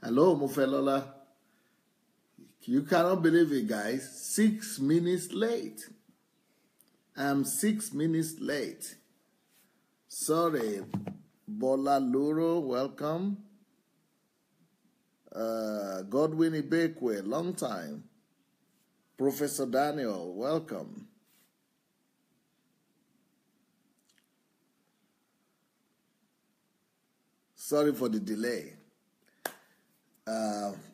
Hello, Mufelola. You cannot believe it, guys. 6 minutes late. I'm 6 minutes late. Sorry. Bola Luro, welcome. Godwin Ibekwe, long time. Professor Daniel, welcome. Sorry for the delay.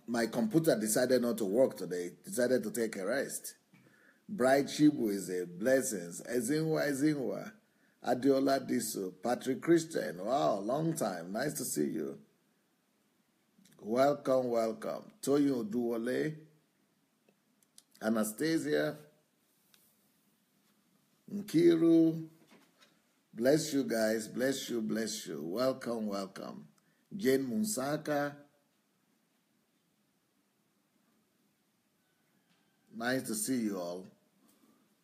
My computer decided not to work today. Decided to take a rest. Bride Chibu is a blessing. Ezingwa. Adiola Disu. Patrick Christian. Wow, long time. Nice to see you. Welcome, welcome. Toyo Duole. Anastasia. Nkiru. Bless you guys. Bless you, bless you. Welcome, welcome. Jane Munsaka. Nice to see you all.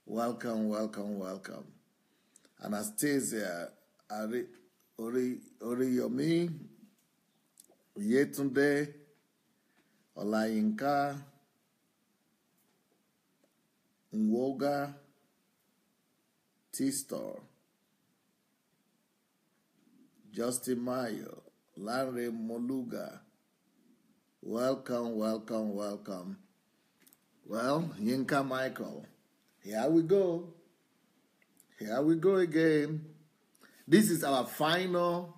Welcome, welcome, welcome. Anastasia Ariyomi, Yetunde, Olayinka, Nwoga, Tistor, Justin Mayo, Larry Moluga. Welcome, welcome, welcome. Well, Yinka Michael, here we go. Here we go again. This is our final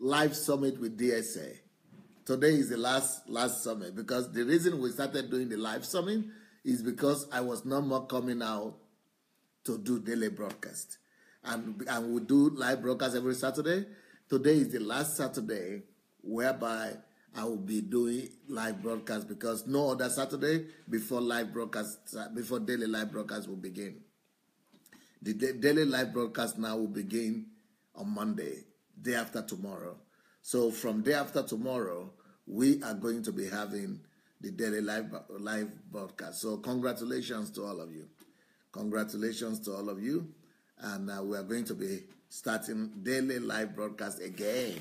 live summit with DSA. Today is the last summit, because the reason we started doing the live summit is because I was no more coming out to do daily broadcast. And we do live broadcast every Saturday. Today is the last Saturday whereby I will be doing live broadcast, because no other Saturday before live broadcast, before daily live broadcast will begin. The daily live broadcast now will begin on Monday, day after tomorrow. So from day after tomorrow, we are going to be having the daily live broadcast. So congratulations to all of you. Congratulations to all of you. And we are going to be starting daily live broadcast again.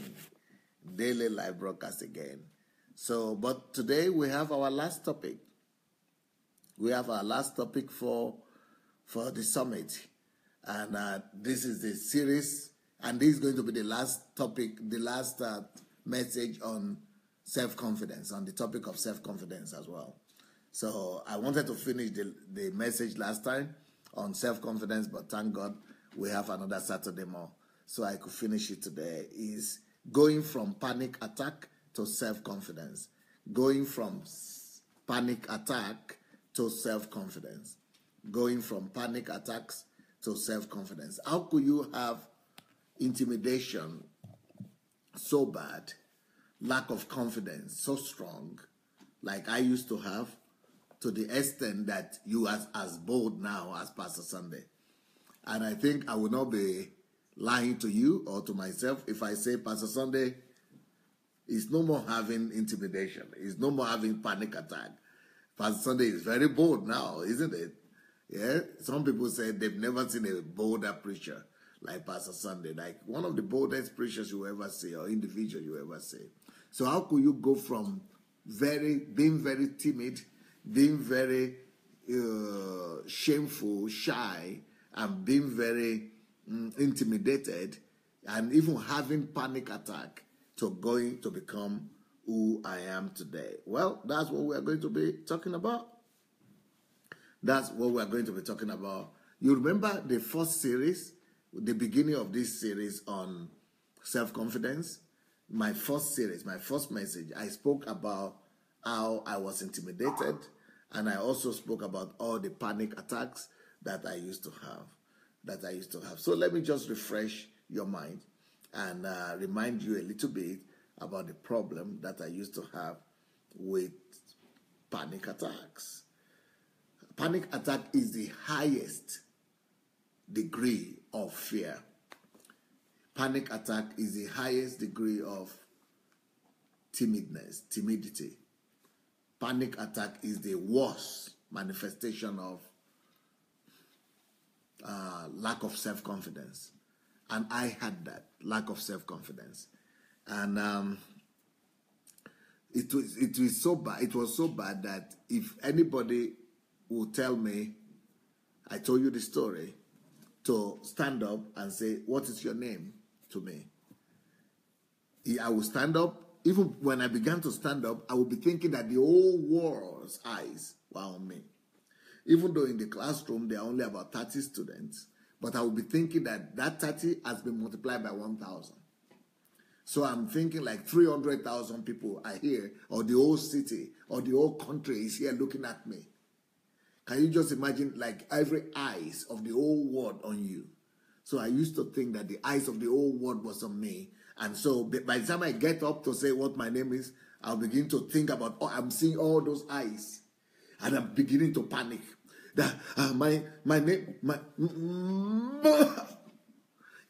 Daily live broadcast again. So, but today we have our last topic. We have our last topic for the summit. And this is the series. And this is going to be the last topic, the last message on self-confidence, on the topic of self-confidence as well. So I wanted to finish the message last time on self-confidence, but thank God we have another Saturday more. So I could finish it today. Is going from panic attack to self-confidence. Going from panic attack to self-confidence. Going from panic attacks to self-confidence. How could you have intimidation so bad, lack of confidence so strong, like I used to have, to the extent that you are as bold now as Pastor Sunday? And I think I will not be lying to you or to myself if I say Pastor Sunday is no more having intimidation, is no more having panic attack. Pastor Sunday is very bold now, isn't it? Yeah, some people say they've never seen a bolder preacher like Pastor Sunday, like one of the boldest preachers you ever see, or individual you ever see. So how could you go from being very timid, being very shameful, shy, and being very intimidated, and even having panic attack, to going to become who I am today? Well, that's what we're going to be talking about. That's what we're going to be talking about. You remember the first series, the beginning of this series on self-confidence? My first series, my first message, I spoke about how I was intimidated, and I also spoke about all the panic attacks that I used to have. So let me just refresh your mind and remind you a little bit about the problem that I used to have with panic attacks. Panic attack is the highest degree of fear. Panic attack is the highest degree of timidity. Panic attack is the worst manifestation of lack of self-confidence. And I had that lack of self-confidence. And It was so bad. It was so bad that if anybody will tell me, I told you the story, to stand up and say, what is your name to me? I will stand up. Even when I began to stand up, I would be thinking that the whole world's eyes were on me. Even though in the classroom, there are only about 30 students, but I would be thinking that that 30 has been multiplied by 1,000. So I'm thinking like 300,000 people are here, or the whole city, or the whole country is here looking at me. Can you just imagine, like, every eyes of the whole world on you? So I used to think that the eyes of the whole world was on me. And so by the time I get up to say what my name is, I'll begin to think about, oh, I'm seeing all those eyes. And I'm beginning to panic. That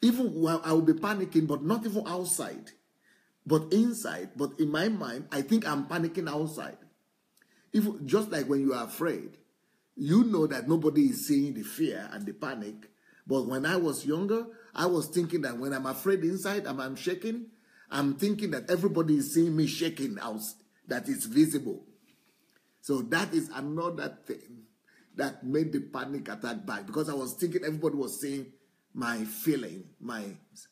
even while I will be panicking, but not even outside, but inside. But in my mind, I think I'm panicking outside. Even just like when you are afraid, you know that nobody is seeing the fear and the panic. But when I was younger, I was thinking that when I'm afraid inside, I'm shaking. I'm thinking that everybody is seeing me shaking out, that it's visible. So that is another thing that made the panic attack back, because I was thinking everybody was seeing my feeling, my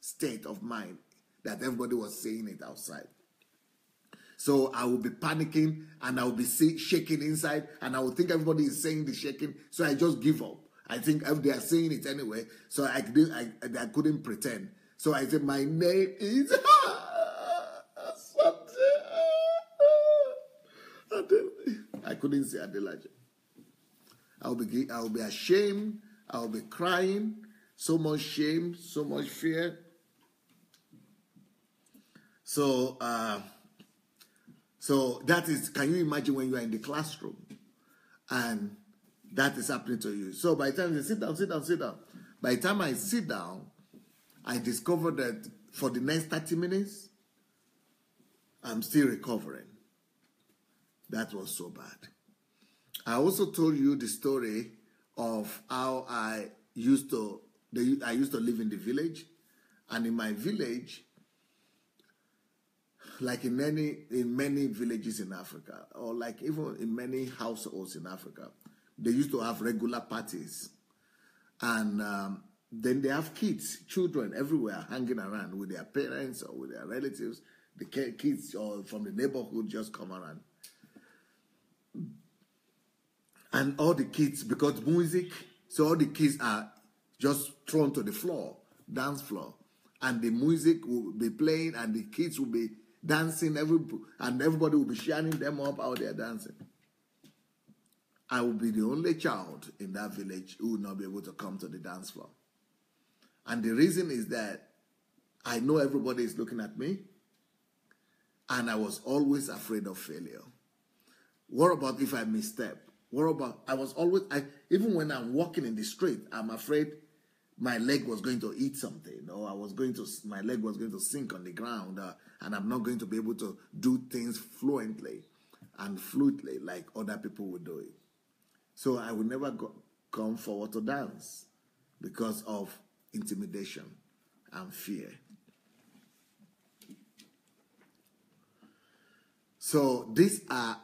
state of mind, that everybody was seeing it outside. So I will be panicking, and I will be shaking inside, and I will think everybody is saying the shaking, so I just give up. I think they are saying it anyway, so I couldn't pretend. So I said, my name is... I couldn't say Adelaja. I'll be ashamed. I'll be crying. So much shame, so much fear. So, that is, can you imagine when you are in the classroom and that is happening to you? So by the time you sit down. By the time I sit down, I discovered that for the next 30 minutes, I'm still recovering. That was so bad. I also told you the story of how I used to live in the village, and in my village, like in many villages in Africa, or like even in many households in Africa, they used to have regular parties, and then they have kids, children everywhere hanging around with their parents or with their relatives. The kids or from the neighborhood just come around. And all the kids, because music, so all the kids are just thrown to the floor, dance floor. And the music will be playing and the kids will be dancing, and everybody will be shining them up out there dancing. I will be the only child in that village who will not be able to come to the dance floor. And the reason is that I know everybody is looking at me, and I was always afraid of failure. What about if I misstep? What about, even when I'm walking in the street, I'm afraid my leg was going to eat something, or my leg was going to sink on the ground, and I'm not going to be able to do things fluently and fluidly like other people would do it. So I would never come forward to dance because of intimidation and fear. So these are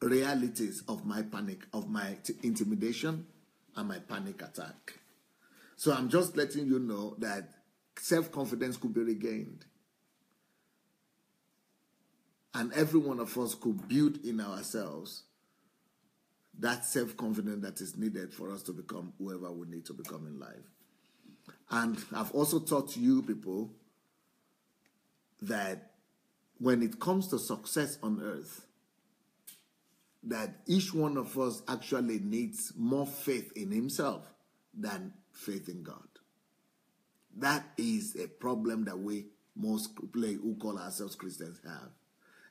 realities of my panic, of my intimidation and my panic attack. So I'm just letting you know that self-confidence could be regained. And every one of us could build in ourselves that self-confidence that is needed for us to become whoever we need to become in life. And I've also taught you people that when it comes to success on earth, that each one of us actually needs more faith in himself than faith in God. That is a problem that we most who call ourselves Christians have.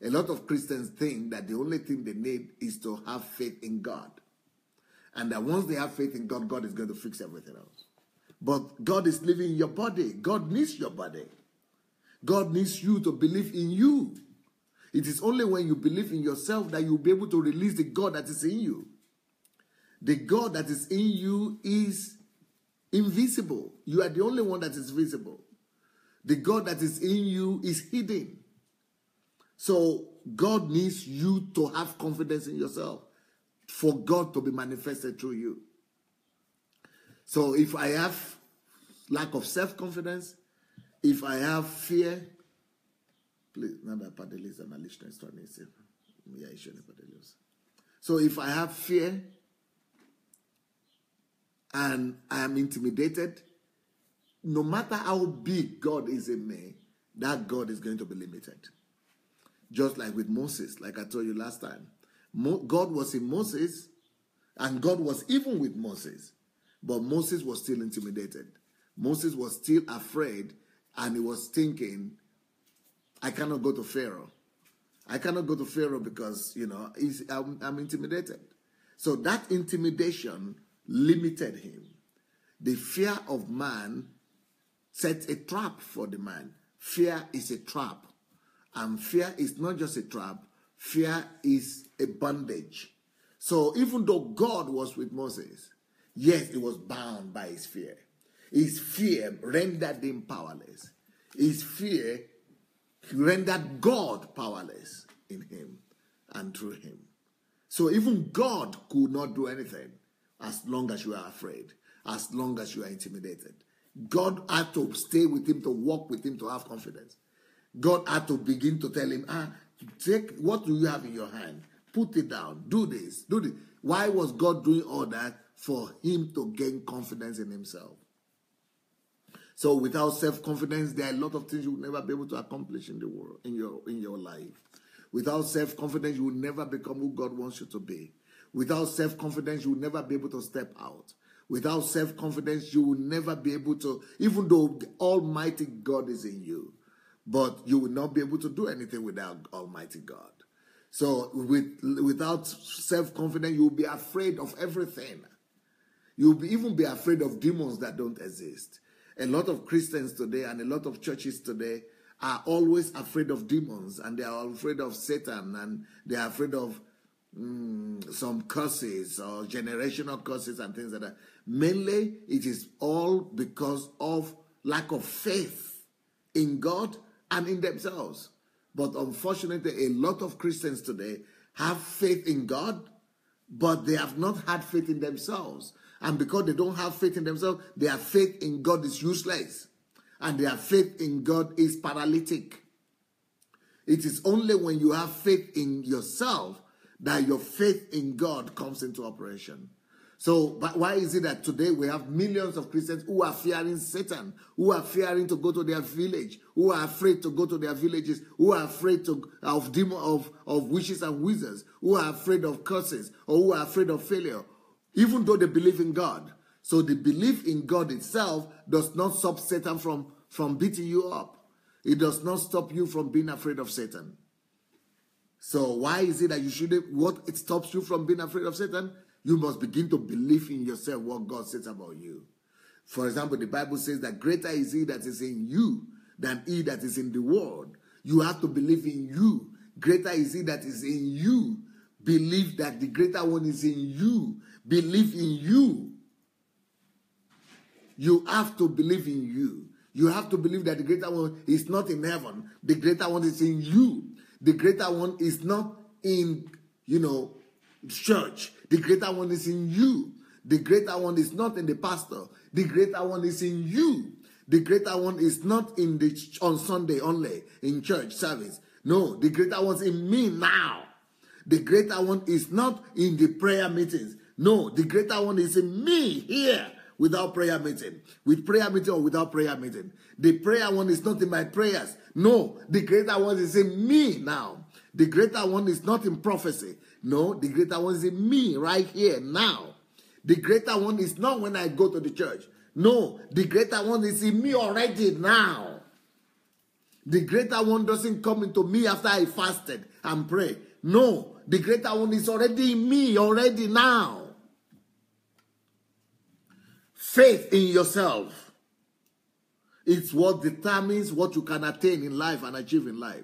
A lot of Christians think that the only thing they need is to have faith in God. And that once they have faith in God, God is going to fix everything else. But God is living in your body. God needs your body. God needs you to believe in you. It is only when you believe in yourself that you'll be able to release the God that is in you. The God that is in you is invisible. You are the only one that is visible. The God that is in you is hidden. So God needs you to have confidence in yourself for God to be manifested through you. So if I have lack of self-confidence, if I have fear, please, so if I have fear and I am intimidated, no matter how big God is in me, that God is going to be limited. Just like with Moses, like I told you last time. God was in Moses, and God was even with Moses. But Moses was still intimidated. Moses was still afraid, and he was thinking, I cannot go to Pharaoh. I cannot go to Pharaoh because, you know, I'm intimidated. So that intimidation limited him. The fear of man sets a trap for the man. Fear is a trap. And fear is not just a trap. Fear is a bondage. So even though God was with Moses, yes, he was bound by his fear. His fear rendered him powerless. His fear rendered God powerless in him and through him. So even God could not do anything as long as you are afraid, as long as you are intimidated. God had to stay with him, to walk with him, to have confidence. God had to begin to tell him, take what do you have in your hand, put it down, do this, do this. Why was God doing all that? For him to gain confidence in himself. So without self-confidence, there are a lot of things you will never be able to accomplish in the world, in your life. Without self-confidence, you will never become who God wants you to be. Without self-confidence, you will never be able to step out. Without self-confidence, you will never be able to, even though the Almighty God is in you, but you will not be able to do anything without Almighty God. So without self-confidence, you will be afraid of everything. You will even be afraid of demons that don't exist. A lot of Christians today and a lot of churches today are always afraid of demons, and they are afraid of Satan, and they are afraid of some curses or generational curses and things like that. Mainly, it is all because of lack of faith in God and in themselves. But unfortunately, a lot of Christians today have faith in God, but they have not had faith in themselves. And because they don't have faith in themselves, their faith in God is useless. And their faith in God is paralytic. It is only when you have faith in yourself that your faith in God comes into operation. So, but why is it that today we have millions of Christians who are fearing Satan, who are fearing to go to their village, who are afraid to go to their villages, who are afraid of witches and wizards, who are afraid of curses, or who are afraid of failure, even though they believe in God. So the belief in God itself does not stop Satan from beating you up. It does not stop you from being afraid of Satan. So why is it that you shouldn't, what it stops you from being afraid of Satan? You must begin to believe in yourself what God says about you. For example, the Bible says that greater is he that is in you than he that is in the world. You have to believe in you. Greater is he that is in you. Believe that the greater one is in you. Believe in you. You have to believe in you. You have to believe that the greater one is not in heaven. The greater one is in you. The greater one is not in, church. The greater one is in you. The greater one is not in the pastor. The greater one is in you. The greater one is not in the on Sunday only, in church service. No, the greater one's in me now. The greater one is not in the prayer meetings. No, the greater one is in me here without prayer meeting, with prayer meeting or without prayer meeting. The prayer one is not in my prayers. No, the greater one is in me now. The greater one is not in prophecy. No, the greater one is in me right here now. The greater one is not when I go to the church. No, the greater one is in me already now. The greater one doesn't come into me after I fasted and prayed. No, the greater one is already in me already now. Faith in yourself. It's what determines what you can attain in life and achieve in life.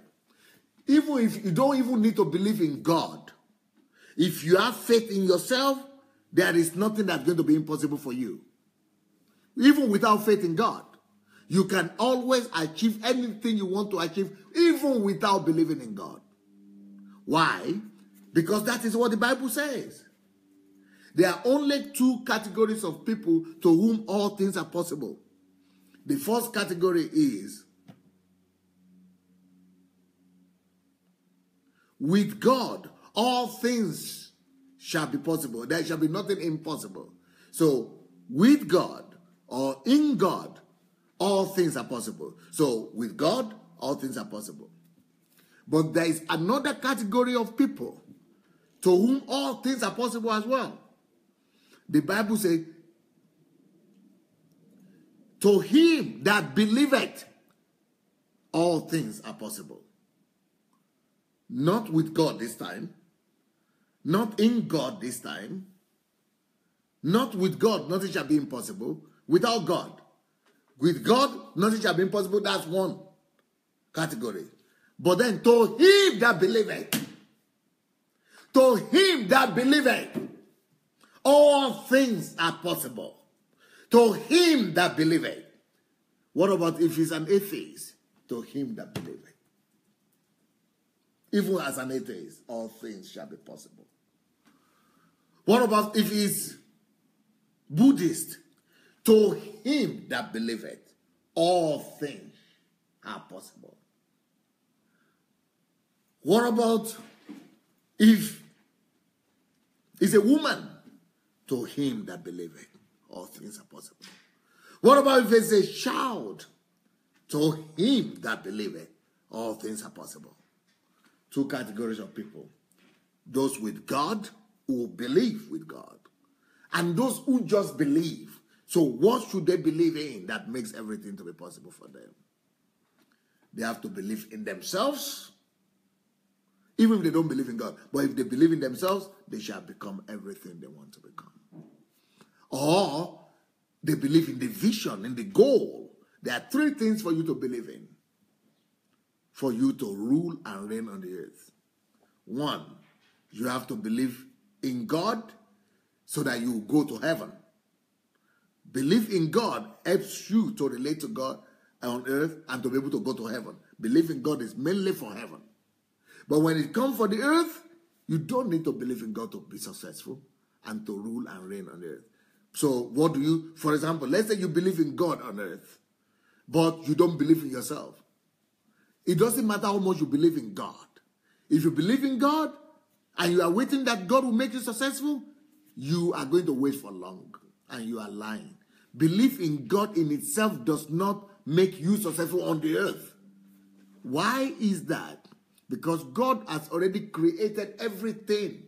Even if you don't even need to believe in God, if you have faith in yourself, there is nothing that's going to be impossible for you. Even without faith in God, You can always achieve anything you want to achieve, even without believing in God. Why? Because that is what the Bible says. There are only two categories of people to whom all things are possible. The first category is, with God, all things shall be possible. There shall be nothing impossible. So, with God, or in God, all things are possible. So, with God, all things are possible. But there is another category of people to whom all things are possible as well. The Bible says, to him that believeth, all things are possible. Not with God this time. Not in God this time. Not with God, nothing shall be impossible. Without God. With God, nothing shall be impossible. That's one category. But then, to him that believeth, to him that believeth, all things are possible. To him that believeth. What about if he's an atheist? To him that believeth. Even as an atheist, all things shall be possible. What about if he's Buddhist? To him that believeth, all things are possible. What about if it's a woman? To him that believeth, all things are possible. What about if it's a child? To him that believeth, all things are possible. Two categories of people. Those with God who believe with God. And those who just believe. So what should they believe in that makes everything to be possible for them? They have to believe in themselves. Even if they don't believe in God. But if they believe in themselves, they shall become everything they want to become. Or they believe in the vision, in the goal. There are three things for you to believe in. For you to rule and reign on the earth. One, you have to believe in God so that you go to heaven. Belief in God helps you to relate to God on earth and to be able to go to heaven. Belief in God is mainly for heaven. But when it comes for the earth, you don't need to believe in God to be successful and to rule and reign on earth. So what do you, for example, let's say you believe in God on earth, but you don't believe in yourself. It doesn't matter how much you believe in God. If you believe in God and you are waiting that God will make you successful, you are going to wait for long and you are lying. Belief in God in itself does not make you successful on the earth. Why is that? Because God has already created everything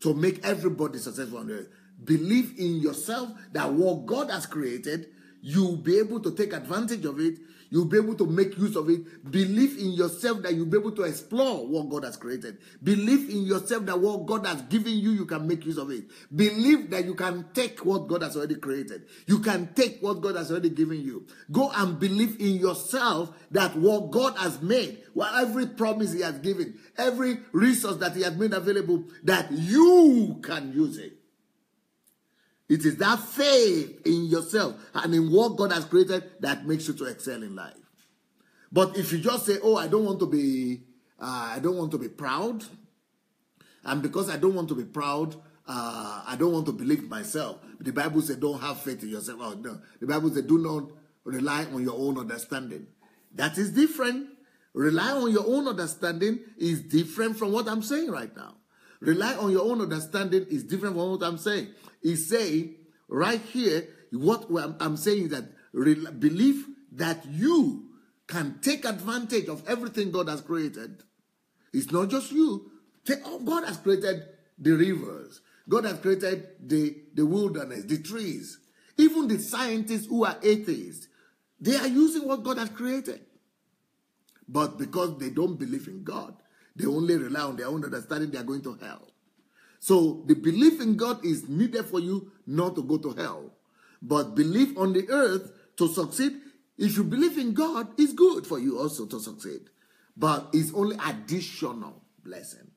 to make everybody successful on the earth. Believe in yourself that what God has created, you'll be able to take advantage of it. You'll be able to make use of it. Believe in yourself that you'll be able to explore what God has created. Believe in yourself that what God has given you, you can make use of it. Believe that you can take what God has already created. You can take what God has already given you. Go and believe in yourself that what God has made, well, every promise he has given, every resource that he has made available, that you can use it. It is that faith in yourself and in what God has created that makes you to excel in life. But if you just say, oh, I don't want to be proud. And because I don't want to be proud, I don't want to believe myself. The Bible says don't have faith in yourself. Oh, no. The Bible says do not rely on your own understanding. That is different. Rely on your own understanding is different from what I'm saying right now. Rely on your own understanding is different from what I'm saying. He's saying, right here, what I'm saying is that believe that you can take advantage of everything God has created. It's not just you. God has created the rivers. God has created the wilderness, the trees. Even the scientists who are atheists, they are using what God has created. But because they don't believe in God, they only rely on their own understanding, they are going to hell. So the belief in God is needed for you not to go to hell. But belief on the earth to succeed, if you believe in God, it's good for you also to succeed. But it's only additional blessing.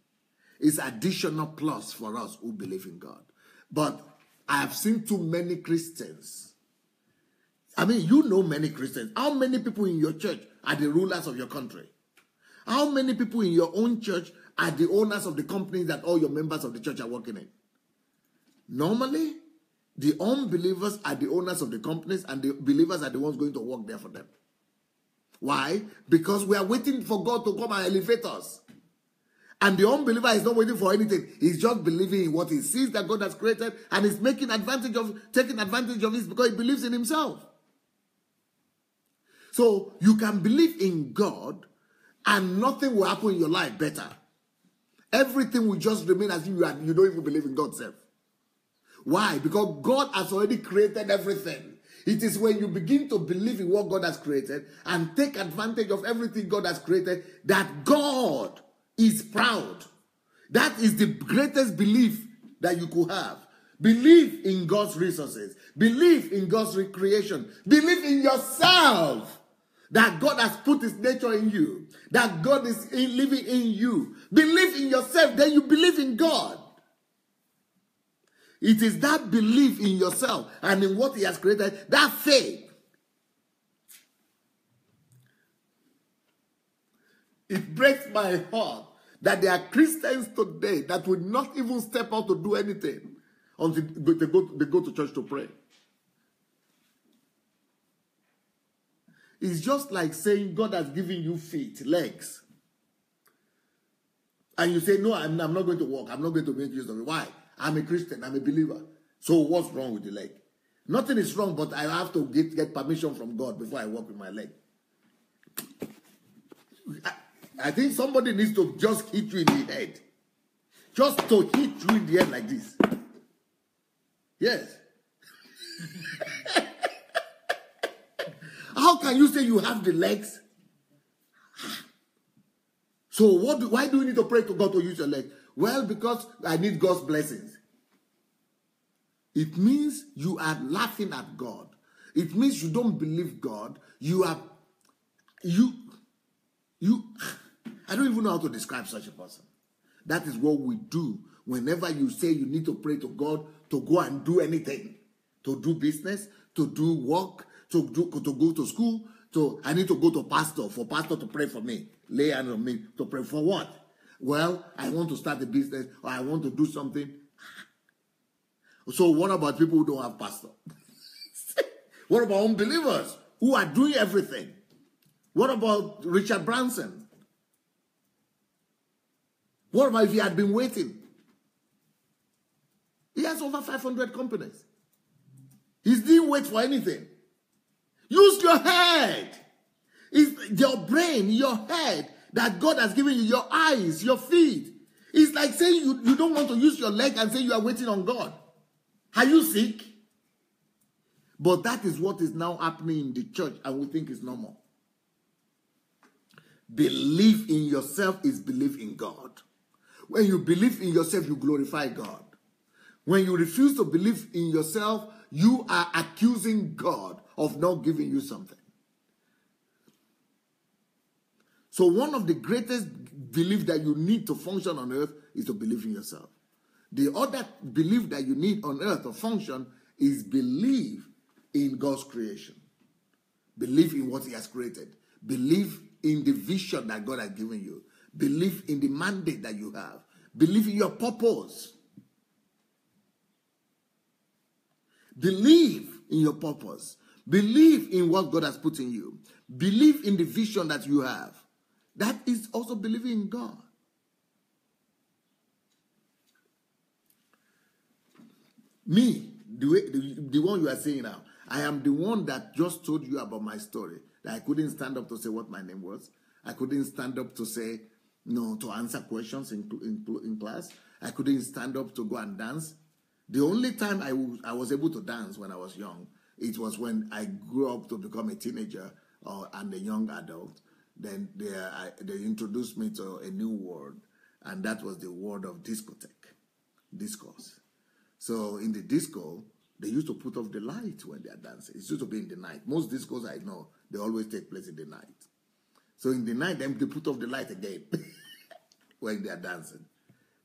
It's additional plus for us who believe in God. But I have seen too many Christians I mean, you know many Christians. How many people in your church are the rulers of your country? How many people in your own church are the owners of the companies that all your members of the church are working in? Normally, the unbelievers are the owners of the companies and the believers are the ones going to work there for them. Why? Because we are waiting for God to come and elevate us. And the unbeliever is not waiting for anything. He's just believing in what he sees that God has created and is taking advantage of it because he believes in himself. So you can believe in God and nothing will happen in your life better. Everything will just remain as if you don't even believe in God's self. Why? Because God has already created everything. It is when you begin to believe in what God has created and take advantage of everything God has created that God is proud. That is the greatest belief that you could have. Believe in God's resources. Believe in God's recreation. Believe in yourself that God has put his nature in you. That God is living in you. Believe in yourself, then you believe in God. It is that belief in yourself and in what he has created, that faith. It breaks my heart that there are Christians today that will not even step out to do anything until they go to church to pray. It's just like saying God has given you feet, legs. And you say, no, I'm not going to walk. I'm not going to make use of it. Why? I'm a Christian. I'm a believer. So what's wrong with the leg? Nothing is wrong, but I have to get permission from God before I walk with my leg. I think somebody needs to just hit you in the head. Just to hit you in the head like this. Yes. How can you say you have the legs? So why do you need to pray to God to use your legs? Well, because I need God's blessings. It means you are laughing at God. It means you don't believe God. I don't even know how to describe such a person. That is what we do whenever you say you need to pray to God to go and do anything. To do business, to do work, to go to school, I need to go to pastor, for pastor to pray for me. Lay hand on me to pray for what? Well, I want to start a business or I want to do something. So what about people who don't have pastor? What about unbelievers who are doing everything? What about Richard Branson? What about if he had been waiting? He has over 500 companies. He didn't wait for anything. Use your head. It's your brain, your head that God has given you, your eyes, your feet. It's like saying you don't want to use your leg and say you are waiting on God. Are you sick? But that is what is now happening in the church and we think it's normal. Believe in yourself is belief in God. When you believe in yourself, you glorify God. When you refuse to believe in yourself, you are accusing God of not giving you something. So one of the greatest beliefs that you need to function on earth is to believe in yourself. The other belief that you need on earth to function is belief in God's creation. Believe in what he has created. Believe in the vision that God has given you. Believe in the mandate that you have. Believe in your purpose. Believe in your purpose. Believe in what God has put in you. Believe in the vision that you have. That is also believing in God. Me, the one you are saying now, I am the one that just told you about my story. I couldn't stand up to say what my name was. I couldn't stand up to say, no, to answer questions in class. I couldn't stand up to go and dance. The only time I was able to dance when I was young, it was when I grew up to become a teenager and a young adult. Then they introduced me to a new word, and that was the word of discotheque, discourse. So in the disco, they used to put off the light when they are dancing. It used to be in the night. Most discos I know, they always take place in the night. So in the night, they put off the light again when they are dancing.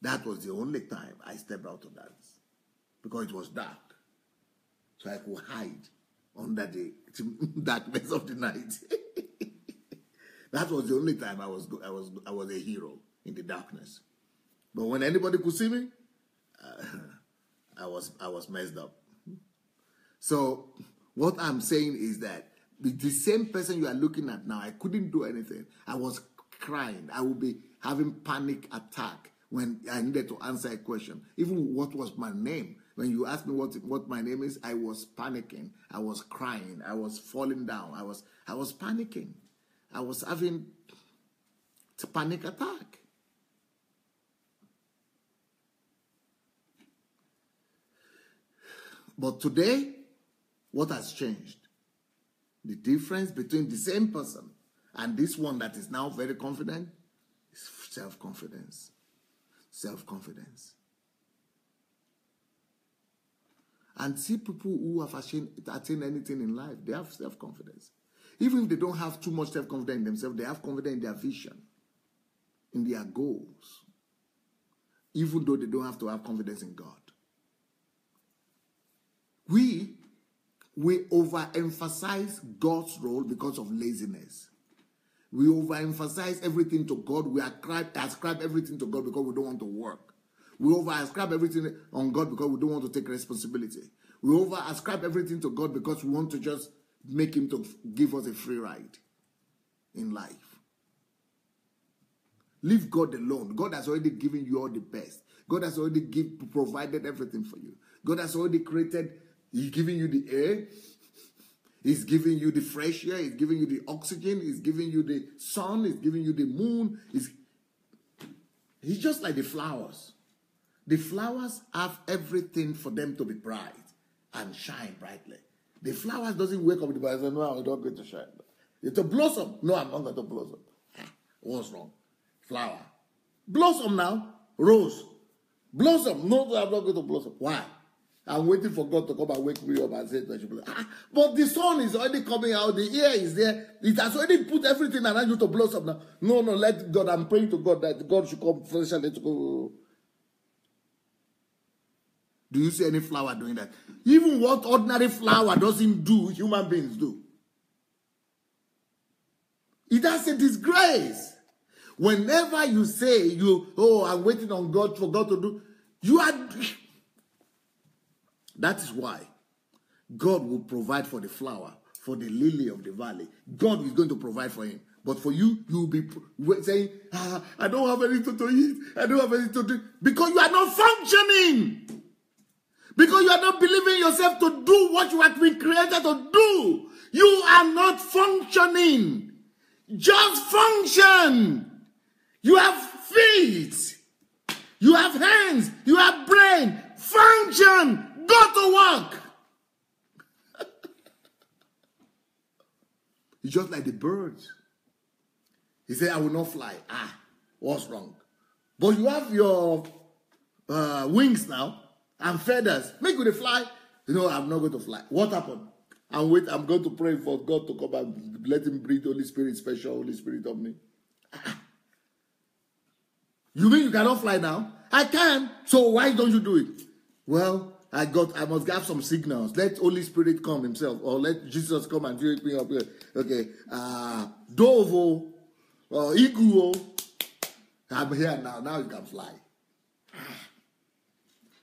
That was the only time I stepped out to dance because it was dark. So I could hide under the darkness of the night. That was the only time I was a hero in the darkness. But when anybody could see me, I was messed up. So what I'm saying is that the same person you are looking at now, I couldn't do anything. I was crying. I would be having panic attack when I needed to answer a question. Even what was my name? When you asked me what my name is, I was panicking. I was crying. I was falling down. I was panicking. I was having a panic attack. But today, what has changed? The difference between the same person and this one that is now very confident is self-confidence. Self-confidence. And see people who have attained anything in life, they have self-confidence. Even if they don't have too much self-confidence in themselves, they have confidence in their vision, in their goals, even though they don't have to have confidence in God. We overemphasize God's role because of laziness. We overemphasize everything to God. We ascribe everything to God because we don't want to work. We overascribe everything on God because we don't want to take responsibility. We overascribe everything to God because we want to just make him to give us a free ride in life. Leave God alone. God has already given you all the best. God has already provided everything for you. God has already created. He's giving you the air. He's giving you the fresh air. He's giving you the oxygen. He's giving you the sun. He's giving you the moon. He's just like the flowers. The flowers have everything for them to be bright and shine brightly. The flowers doesn't wake up with the birds and say, no, I'm not going to shine. It's a blossom. No, I'm not going to blossom. What's wrong? Flower. Blossom now. Rose. Blossom. No, I'm not going to blossom. Why? I'm waiting for God to come and wake me up and say, but the sun is already coming out, the air is there, it has already put everything around you to blossom now. No, no, let God, I'm praying to God that God should come fresh and let go. Do you see any flower doing that? Even what ordinary flower doesn't do, human beings do. It has a disgrace. Whenever you say, I'm waiting on God for God to do, you are... That is why God will provide for the flower, for the lily of the valley. God is going to provide for him. But for you, you will be saying, I don't have anything to eat. I don't have anything to do. Because you are not functioning. Because you are not believing yourself to do what you have been created to do. You are not functioning. Just function. You have feet. You have hands. You have brain. Function. Go to work. It's just like the birds. He said, I will not fly. What's wrong? But you have your wings now and feathers. Make you fly. No, I'm not going to fly. What happened? I'm going to pray for God to come and let him breathe Holy Spirit, special Holy Spirit on me. You mean you cannot fly now? I can. So why don't you do it? Well, I must have some signals. Let Holy Spirit come himself, or let Jesus come and wake me up. Okay. Dovo, Iguo. I'm here now. Now you can fly.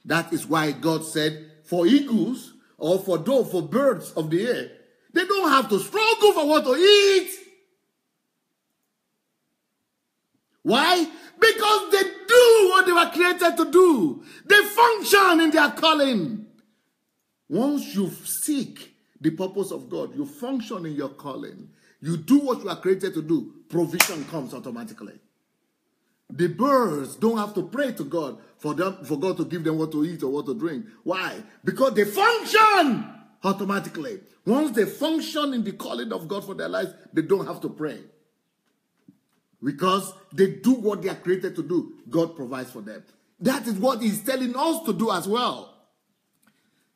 That is why God said, for eagles or for dove, for birds of the air, they don't have to struggle for what to eat. Why? Because they do what they were created to do. They function in their calling. Once you seek the purpose of God, you function in your calling. You do what you are created to do. Provision comes automatically. The birds don't have to pray to God for God to give them what to eat or what to drink. Why? Because they function automatically. Once they function in the calling of God for their lives, they don't have to pray. Because they do what they are created to do. God provides for them. That is what he's telling us to do as well.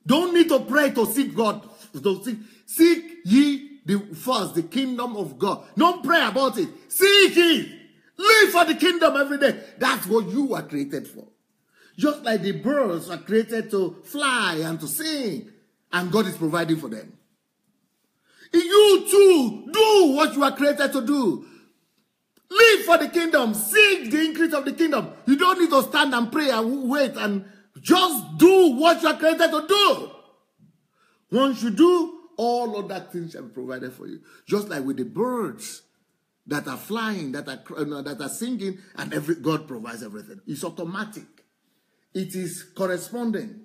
Don't need to pray to seek God. Seek ye first the kingdom of God. Don't pray about it. Seek it. Live for the kingdom every day. That's what you are created for. Just like the birds are created to fly and to sing. And God is providing for them. You too, do what you are created to do. Live for the kingdom. Seek the increase of the kingdom. You don't need to stand and pray and wait and just do what you are created to do. Once you do, all other things shall be provided for you. Just like with the birds that are flying, that are singing, and God provides everything. It's automatic. It is corresponding.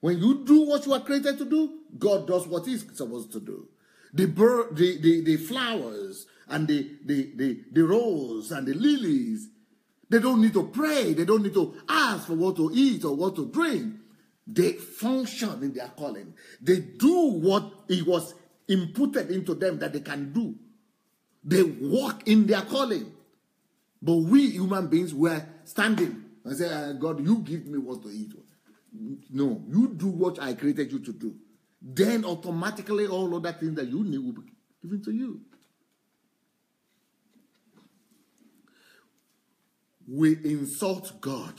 When you do what you are created to do, God does what He's supposed to do. The bird, the flowers, and the rose and the lilies, they don't need to pray. They don't need to ask for what to eat or what to drink. They function in their calling. They do what it was inputted into them that they can do. They walk in their calling. But we human beings were standing and say, God, you give me what to eat. No, you do what I created you to do. Then automatically all other things that you need will be given to you. We insult God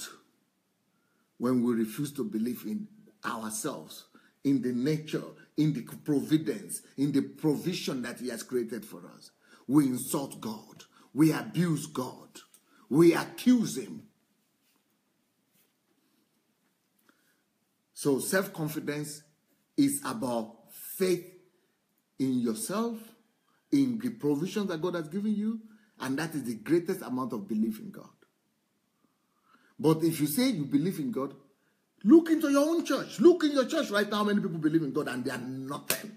when we refuse to believe in ourselves, in the nature, in the providence, in the provision that He has created for us. We insult God. We abuse God. We accuse Him. So self-confidence is about faith in yourself, in the provision that God has given you, and that is the greatest amount of belief in God. But if you say you believe in God, look into your own church. Look in your church right now how many people believe in God and they are nothing.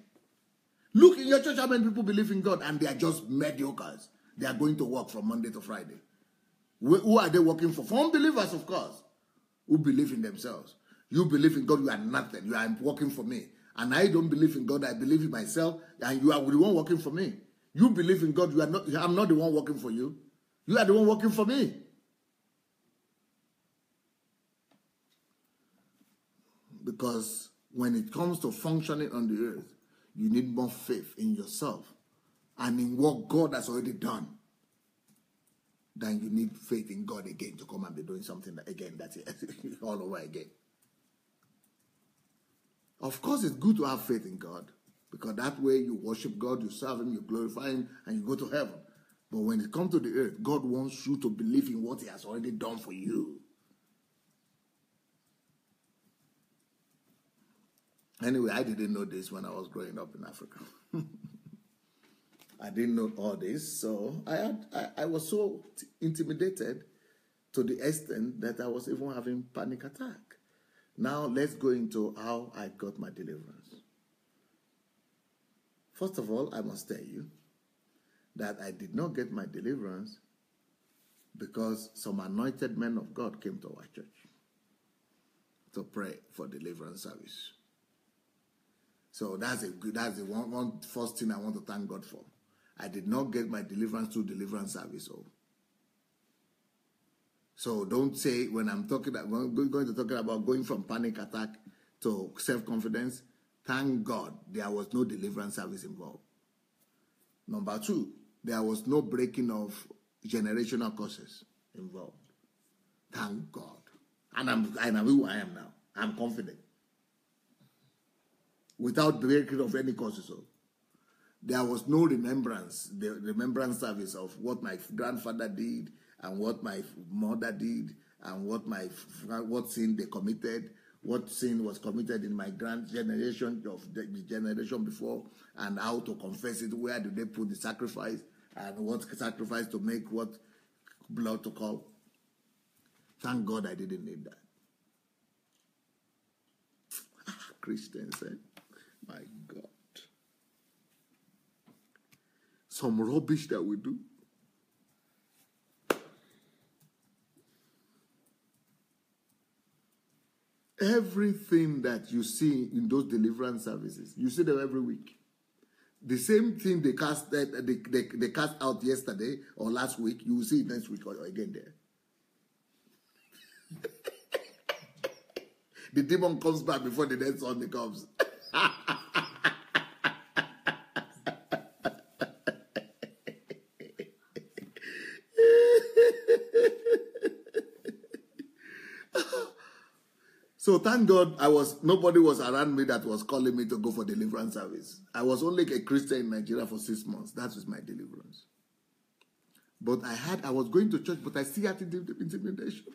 Look in your church how many people believe in God and they are just mediocres. They are going to work from Monday to Friday. Who are they working for? For unbelievers, of course, who believe in themselves. You believe in God, you are nothing. You are working for me. And I don't believe in God, I believe in myself. And you are the one working for me. You believe in God, you are not. I'm not the one working for you. You are the one working for me. Because when it comes to functioning on the earth, you need more faith in yourself and in what God has already done than you need faith in God again to come and be doing something again. That's it. All over again. Of course, it's good to have faith in God because that way you worship God, you serve Him, you glorify Him, and you go to heaven. But when it comes to the earth, God wants you to believe in what He has already done for you. Anyway, I didn't know this when I was growing up in Africa. I didn't know all this, so I was so intimidated to the extent that I was even having panic attack. Now let's go into how I got my deliverance. First of all, I must tell you that I did not get my deliverance because some anointed men of God came to our church to pray for deliverance service. So that's the first thing I want to thank God for. I did not get my deliverance through deliverance service. So don't say when I'm going to talk about going from panic attack to self-confidence, thank God there was no deliverance service involved. Number two, there was no breaking of generational curses involved. Thank God. And I know who I am now. I'm confident. Without breaking of any causes. There was no remembrance, the remembrance service of what my grandfather did and what my mother did and what sin they committed, what sin was committed in my grand generation of the generation before, and how to confess it, where did they put the sacrifice, and what sacrifice to make, what blood to call. Thank God I didn't need that. Christians, my God. Some rubbish that we do. Everything that you see in those deliverance services, you see them every week. The same thing they cast out yesterday or last week, you will see it next week or again there. The demon comes back before the next Sunday comes. So thank God nobody was around me that was calling me to go for deliverance service. I was only a Christian in Nigeria for 6 months. That was my deliverance. But I was going to church, but I still had the intimidation.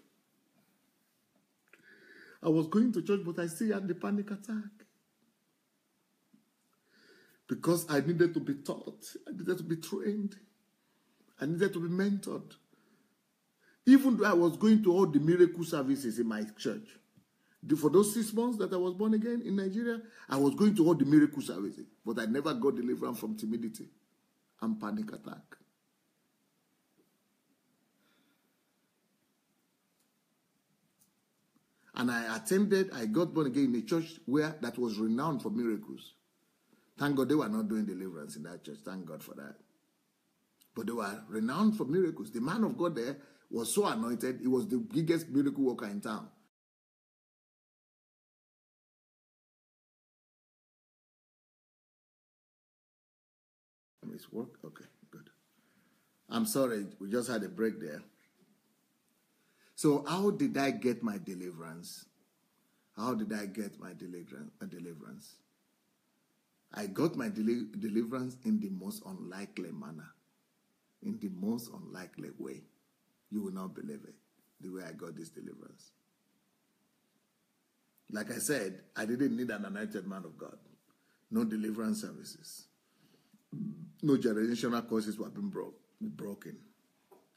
I was going to church, but I still had the panic attack. Because I needed to be taught. I needed to be trained. I needed to be mentored. Even though I was going to all the miracle services in my church. For those 6 months that I was born again in Nigeria, I was going to all the miracle services. But I never got deliverance from timidity and panic attack. And I got born again in a church that was renowned for miracles. Thank God they were not doing deliverance in that church. Thank God for that. But they were renowned for miracles. The man of God there was so anointed, he was the biggest miracle worker in town. It's work? Okay, good. I'm sorry, we just had a break there. So how did I get my deliverance? How did I get my deliverance? I got my deliverance in the most unlikely manner. In the most unlikely way. You will not believe it, the way I got this deliverance. Like I said, I didn't need an anointed man of God. No deliverance services. No generational curses were being broken.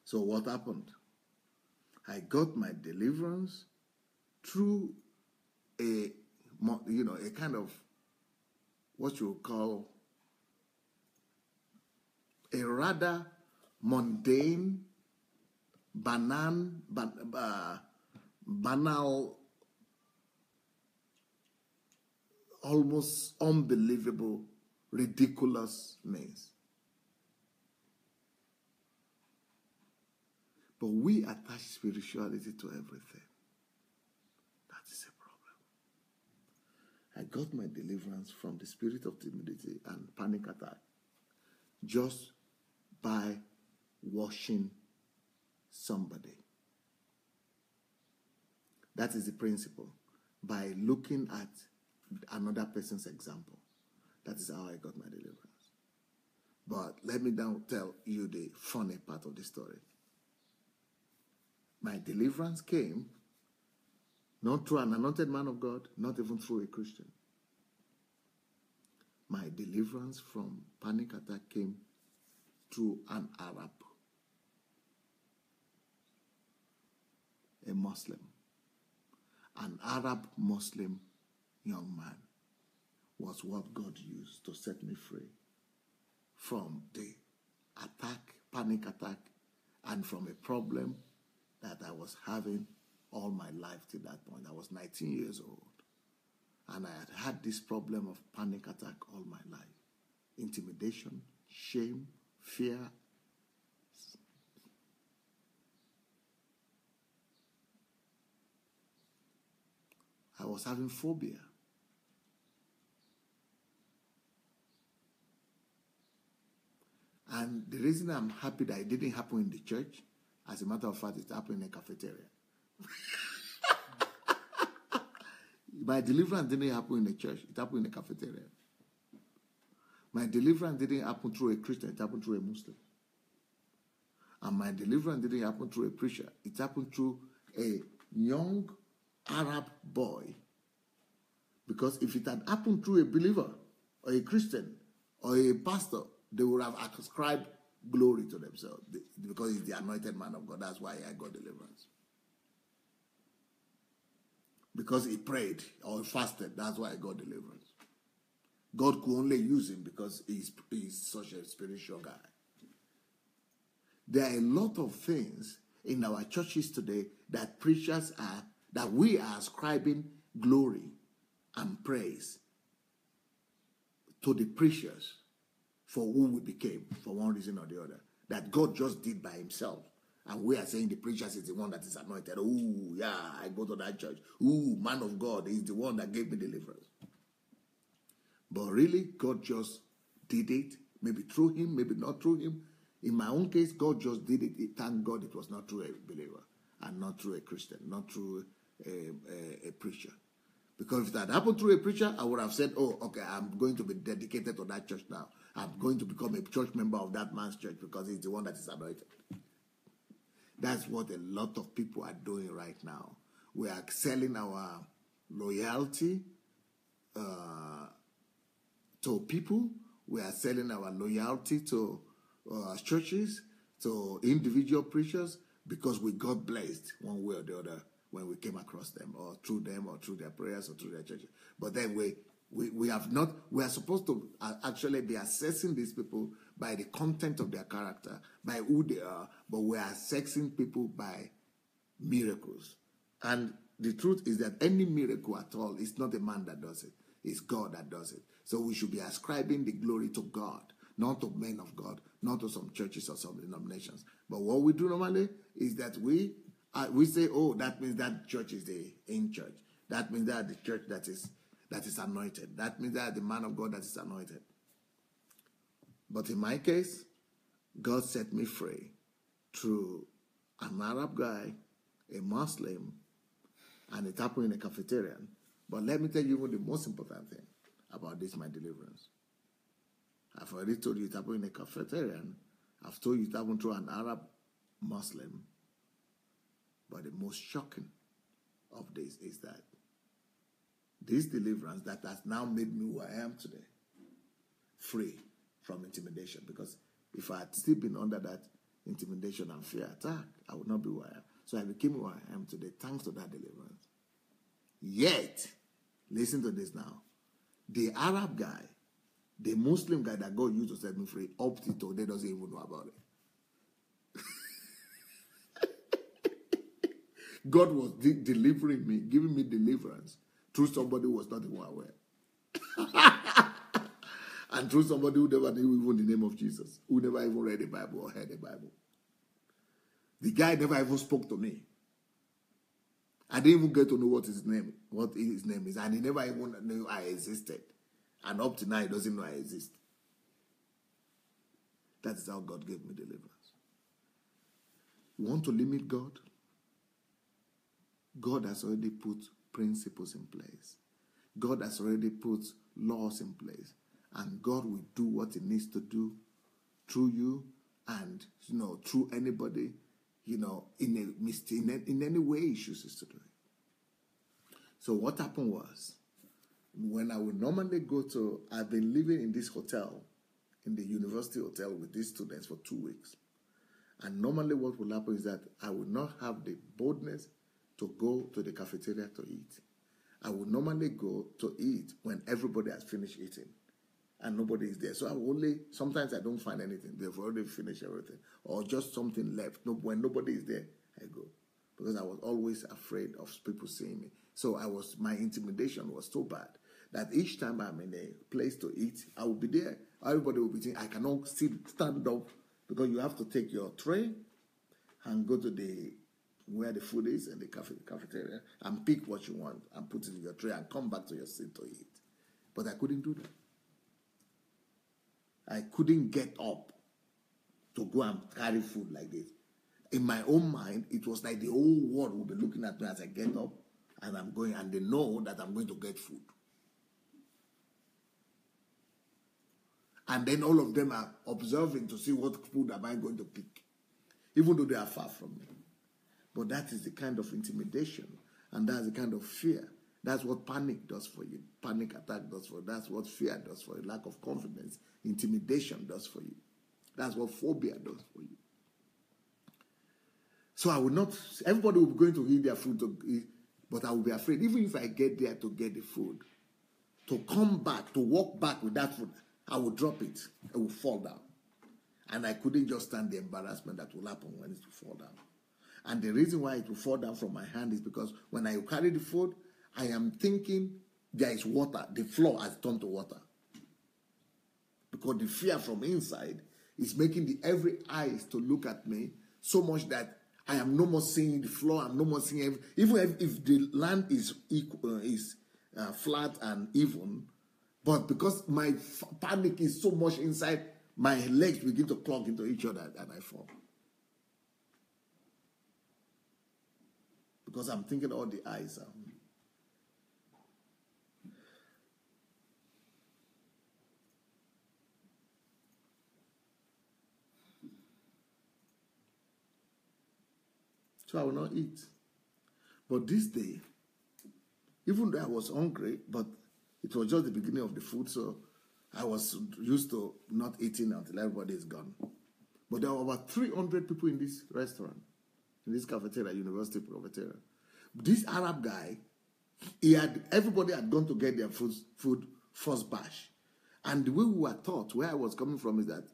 So what happened? I got my deliverance through a kind of what you would call a rather mundane, banal, almost unbelievable, ridiculous means. But we attach spirituality to everything. That is a problem. I got my deliverance from the spirit of timidity and panic attack just by washing somebody. That is the principle. By looking at another person's example. That is how I got my deliverance. But let me now tell you the funny part of the story. My deliverance came not through an anointed man of God, not even through a Christian. My deliverance from panic attack came through an Arab, a Muslim, an Arab Muslim young man was what God used to set me free from the panic attack, and from a problem that I was having all my life till that point. I was 19 years old. And I had had this problem of panic attack all my life. Intimidation, shame, fear. I was having phobia. And the reason I'm happy that it didn't happen in the church, as a matter of fact, it happened in a cafeteria. My deliverance didn't happen in the church. It happened in a cafeteria. My deliverance didn't happen through a Christian. It happened through a Muslim. And my deliverance didn't happen through a preacher. It happened through a young Arab boy. Because if it had happened through a believer, or a Christian, or a pastor, they would have ascribed glory to themselves, because he's the anointed man of God. That's why I got deliverance. Because he prayed or fasted, that's why I got deliverance. God could only use him because he's such a spiritual guy. There are a lot of things in our churches today that preachers are, that we are ascribing glory and praise to the preachers, for who we became, for one reason or the other, that God just did by himself. And we are saying the preacher is the one that is anointed. Ooh, yeah, I go to that church. Ooh, man of God is the one that gave me deliverance. But really, God just did it, maybe through him, maybe not through him. In my own case, God just did it. Thank God it was not through a believer, and not through a Christian, not through a preacher. Because if that happened through a preacher, I would have said, oh, okay, I'm going to be dedicated to that church now. I'm going to become a church member of that man's church because he's the one that is anointed. That's what a lot of people are doing right now. We are selling our loyalty to people. We are selling our loyalty to churches, to individual preachers, because we got blessed one way or the other when we came across them, or through their prayers, or through their churches. But then we have not, we are supposed to actually be assessing these people by the content of their character, by who they are, but we are assessing people by miracles. And the truth is that any miracle at all, it's not a man that does it, it's God that does it. So we should be ascribing the glory to God, not to men of God, not to some churches or some denominations. But what we do normally is that we say, oh, that means that church is the in church. That means that the church that is anointed. That means that the man of God that is anointed. But in my case, God set me free through an Arab guy, a Muslim, and it happened in a cafeteria. But let me tell you the most important thing about this, my deliverance. I've already told you it happened in a cafeteria. I've told you it happened through an Arab Muslim. But the most shocking of this is that this deliverance that has now made me who I am today, free from intimidation. Because if I had still been under that intimidation and fear attack, I would not be who I am. So I became who I am today thanks to that deliverance. Yet, listen to this now. The Arab guy, the Muslim guy that God used to set me free, up to today doesn't even know about it. God was delivering me, giving me deliverance through somebody who was not even aware. And through somebody who never knew even the name of Jesus, who never even read the Bible or heard the Bible. The guy never even spoke to me. I didn't even get to know what his name is, and he never even knew I existed. And up to now, he doesn't know I exist. That is how God gave me deliverance. You want to limit God? God has already put principles in place. God has already put laws in place. And God will do what he needs to do through you and, you know, through anybody, you know, in any way he chooses to do it. So what happened was, when I would normally go to, I've been living in this hotel, in the university hotel with these students for 2 weeks. And normally what will happen is that I would not have the boldness to go to the cafeteria to eat. I would normally go to eat when everybody has finished eating and nobody is there. So I only, sometimes I don't find anything. They've already finished everything or just something left. No, when nobody is there, I go. Because I was always afraid of people seeing me. So my intimidation was so bad that each time I'm in a place to eat, I will be there. Everybody will be thinking, I cannot stand up, because you have to take your tray and go to where the food is in the cafeteria and pick what you want and put it in your tray and come back to your seat to eat. But I couldn't do that. I couldn't get up to go and carry food like this. In my own mind, it was like the whole world would be looking at me as I get up and I'm going, and they know that I'm going to get food. And then all of them are observing to see what food am I going to pick, even though they are far from me. But that is the kind of intimidation, and that's the kind of fear. That's what panic does for you. Panic attack does for you. That's what fear does for you. Lack of confidence, intimidation does for you. That's what phobia does for you. So I would not, everybody will be going to eat their food, but I will be afraid, even if I get there to get the food, to come back, to walk back with that food, I will drop it. It will fall down. And I couldn't just stand the embarrassment that will happen when it will fall down. And the reason why it will fall down from my hand is because when I carry the food, I am thinking there is water. The floor has turned to water. Because the fear from inside is making every eyes to look at me so much that I am no more seeing the floor. I'm no more seeing everything. Even if the land is equal, flat and even, but because my panic is so much inside, my legs begin to clog into each other and I fall. because I'm thinking all the eyes are on me. So I will not eat. But this day, even though I was hungry, but it was just the beginning of the food, so I was used to not eating until everybody is gone. But there were about 300 people in this restaurant, in this cafeteria, university cafeteria. This Arab guy, everybody had gone to get their food first bash. And the way we were taught, where I was coming from, is that,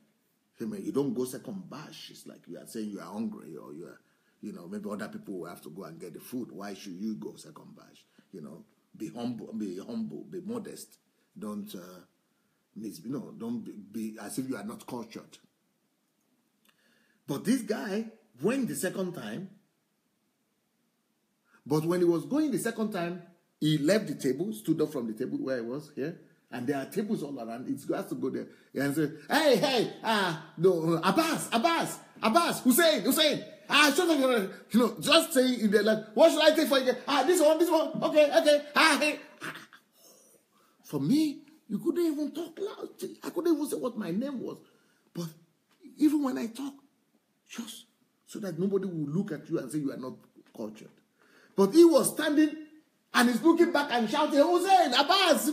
hey man, you don't go second bash. It's like you are saying you are hungry or you are, maybe other people will have to go and get the food. Why should you go second bash? Be humble, be modest. Don't don't be as if you are not cultured. But this guy went the second time. But when he was going the second time, he left the table, stood up from the table where he was here, and there are tables all around. It's has to go there and say, "Hey, Abbas, Hussein." Just say in the like, what should I take for you? This one, okay. Hey. For me, you couldn't even talk loud. I couldn't even say what my name was. But even when I talk, just so that nobody will look at you and say you are not cultured. But he was standing and he's looking back and shouting, Hussein, Abbas,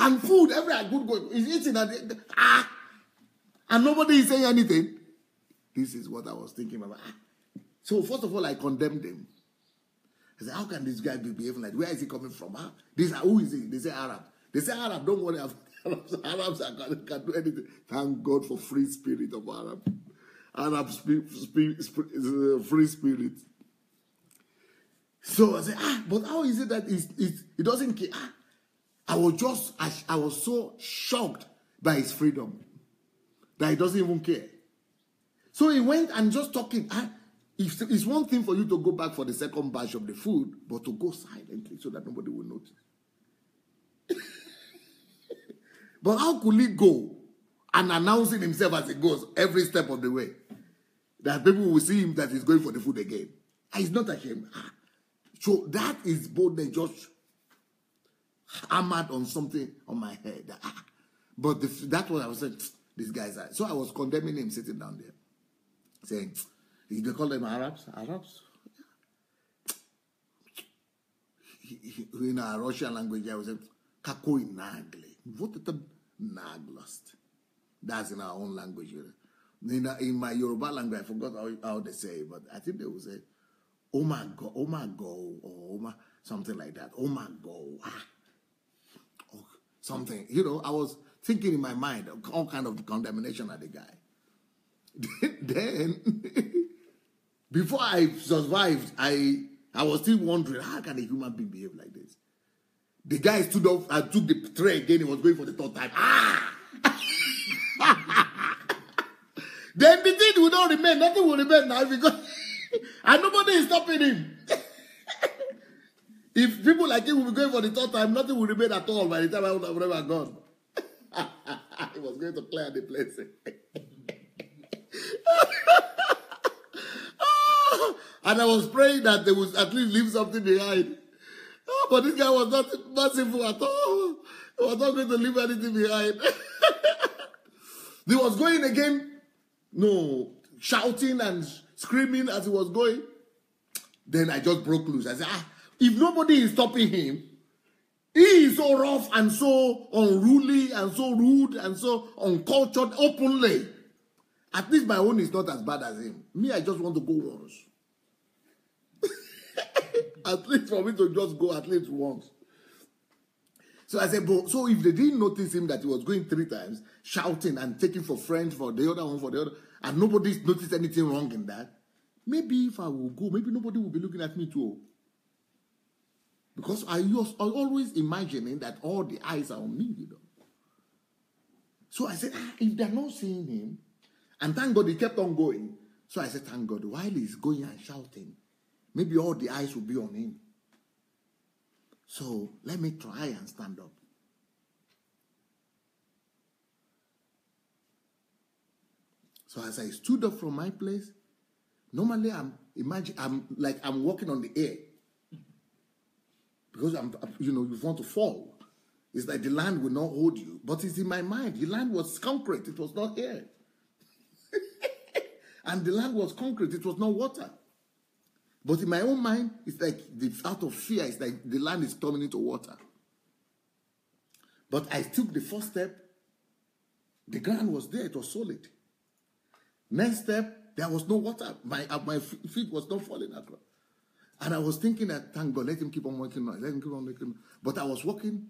and food, everywhere good going. He's eating and nobody is saying anything. This is what I was thinking about. So first of all, I condemned him. I said, how can this guy be behaving like that? Where is he coming from? Huh? Who is he? They say Arab. Don't worry. Arabs can do anything. Thank God for free spirit of Arab. Free spirit. So I said, but how is it that he doesn't care? I was so shocked by his freedom that he doesn't even care. So he went and just talking. It's one thing for you to go back for the second batch of the food, but to go silently so that nobody will notice. But how could he go and announcing himself as he goes every step of the way? That people will see him that he's going for the food again. He's not ashamed. So that is boldness just hammered on something on my head. But that's what I was saying. These guys are. So I was condemning him sitting down there. Saying, they call them Arabs. In our Russian language, I was saying, "Kakoi nagli." What is the naglast? That's in our own language. In my Yoruba language, I forgot how they say, but I think they will say, "Omago," or "Oma," something like that. "Omago," something. I was thinking in my mind all kind of condemnation at the guy. Then, before I survived, I was still wondering, how can a human being behave like this? The guy stood up and took the tray again. He was going for the third time. Then the thing will not remain. Nothing will remain now because and nobody is stopping him. If people like him will be going for the third time, nothing will remain at all by the time I would have never gone. He was going to clear the place. And I was praying that they would at least leave something behind. But this guy was not merciful at all. He was not going to leave anything behind. He was going again, shouting and screaming as he was going. Then I just broke loose. I said, if nobody is stopping him, he is so rough and so unruly and so rude and so uncultured openly. At least my own is not as bad as him. Me, I just want to go once. At least for me to just go at least once. So I said, but so if they didn't notice him that he was going three times, shouting and taking for French for the other one, for the other, and nobody noticed anything wrong in that, maybe if I will go, maybe nobody will be looking at me too. Because I always imagining that all the eyes are on me, So I said, if they're not seeing him, and thank God he kept on going. So I said, thank God, while he's going and shouting, maybe all the eyes will be on him. So let me try and stand up. So as I stood up from my place, normally I'm walking on the air. because you want to fall. It's like the land will not hold you, but it's in my mind. The land was concrete; it was not air, and the land was concrete; it was not water. But in my own mind, it's like out of fear, it's like the land is turning into water. But I took the first step. The ground was there; it was solid. Next step, there was no water. My feet was not falling across. And I was thinking that, thank God, let him keep on working. Let him keep on working. But I was walking,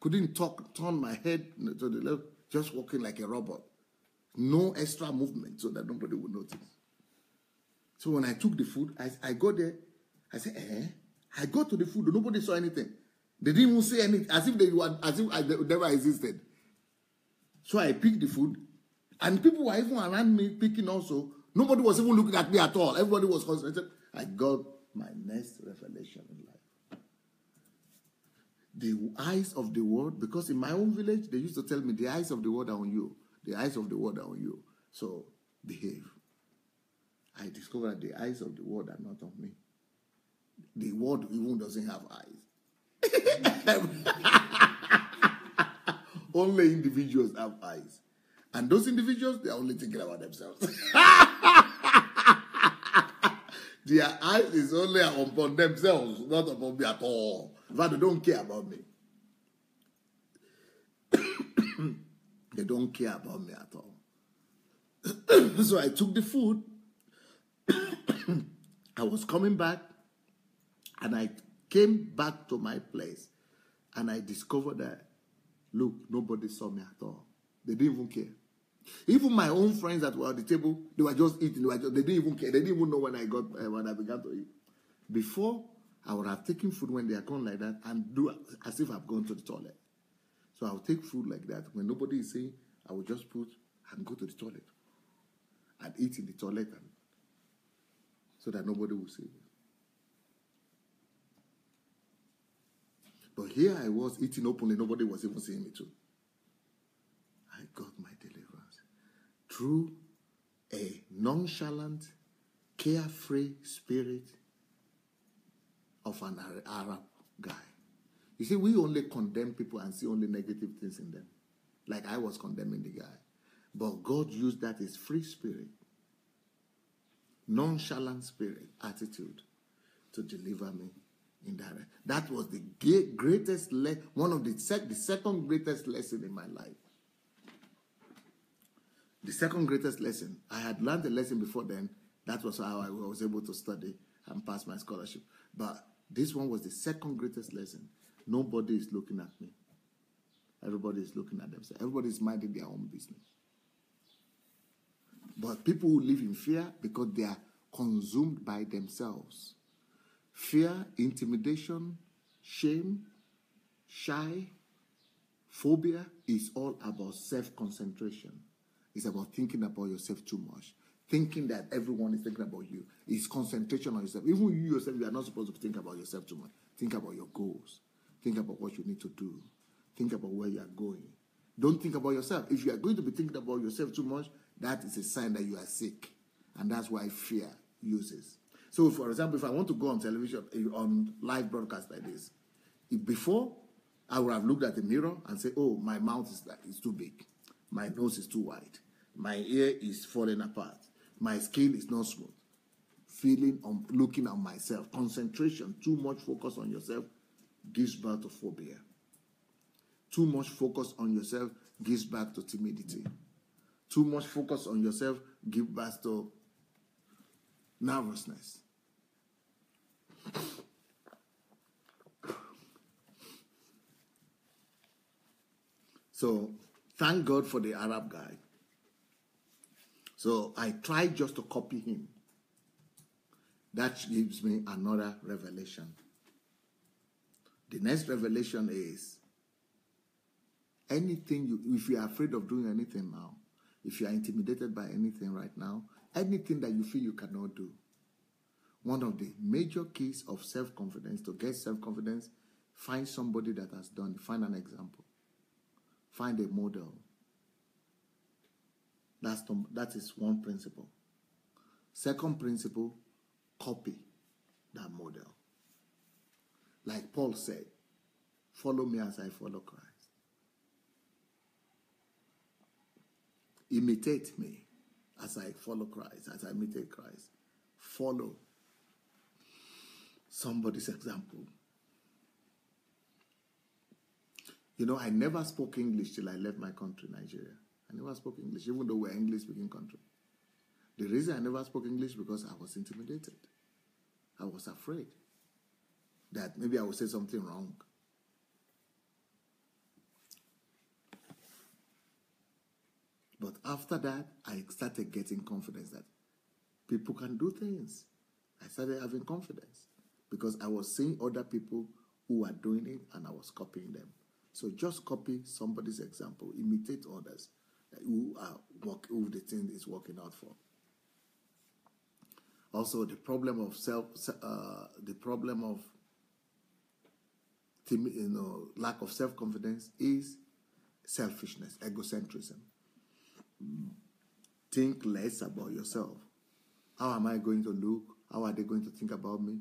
couldn't talk, turn my head to the left, just walking like a robot. No extra movement so that nobody would notice. So when I took the food, I got there. I said, I got to the food. Nobody saw anything. They didn't even say anything, as if they never existed. So I picked the food. And people were even around me picking also. Nobody was even looking at me at all. Everybody was concentrated. I got my next revelation in life. The eyes of the world, because in my own village, they used to tell me, the eyes of the world are on you. The eyes of the world are on you. So behave. I discovered the eyes of the world are not on me. The world even doesn't have eyes. Only individuals have eyes. And those individuals, they are only thinking about themselves. Their eyes is only upon themselves, not upon me at all. But they don't care about me. They don't care about me at all. So I took the food. I was coming back. And I came back to my place. And I discovered that, look, nobody saw me at all. They didn't even care. Even my own friends that were at the table, they were just eating. They didn't even care. They didn't even know when I began to eat. Before, I would have taken food when they are gone like that and do as if I've gone to the toilet. So I would take food like that. When nobody is saying, I would just put and go to the toilet and eat in the toilet and, so that nobody will see me. But here I was eating openly. Nobody was even seeing me too. I got my deliverance through a nonchalant, carefree spirit of an Arab guy. You see, we only condemn people and see only negative things in them. Like I was condemning the guy. But God used that as free spirit, nonchalant spirit, attitude to deliver me in that. That was the greatest, one of the second greatest lesson in my life. The second greatest lesson, I had learned a lesson before then. That was how I was able to study and pass my scholarship. But this one was the second greatest lesson. Nobody is looking at me. Everybody is looking at themselves. Everybody is minding their own business. But people who live in fear because they are consumed by themselves. Fear, intimidation, shame, shy, phobia is all about self-concentration. It's about thinking about yourself too much. Thinking that everyone is thinking about you. It's concentration on yourself. Even you yourself, you are not supposed to think about yourself too much. Think about your goals. Think about what you need to do. Think about where you are going. Don't think about yourself. If you are going to be thinking about yourself too much, that is a sign that you are sick. And that's why fear uses. So, for example, if I want to go on television, on live broadcast like this, before, I would have looked at the mirror and say, oh, my mouth is too big. My nose is too wide. My ear is falling apart. My skin is not smooth. Feeling on looking at myself. Concentration, too much focus on yourself gives birth to phobia. Too much focus on yourself gives birth to timidity. Too much focus on yourself gives birth to nervousness. So, thank God for the Arab guy. So I tried just to copy him. That gives me another revelation. The next revelation is, if you are afraid of doing anything now, if you are intimidated by anything right now, anything that you feel you cannot do, one of the major keys of self-confidence, to get self-confidence, find somebody that has done it. Find an example. Find a model. That is one principle. Second principle, copy that model. Like Paul said, follow me as I follow Christ. Imitate me as I follow Christ, as I imitate Christ. Follow somebody's example. You know, I never spoke English till I left my country, Nigeria. I never spoke English, even though we're an English-speaking country. The reason I never spoke English is because I was intimidated. I was afraid that maybe I would say something wrong. But after that, I started getting confidence that people can do things. I started having confidence because I was seeing other people who were doing it and I was copying them. So just copy somebody's example. Imitate others who the thing is working out for. Also, the problem of lack of self-confidence is selfishness, egocentrism. Think less about yourself. How am I going to look? How are they going to think about me?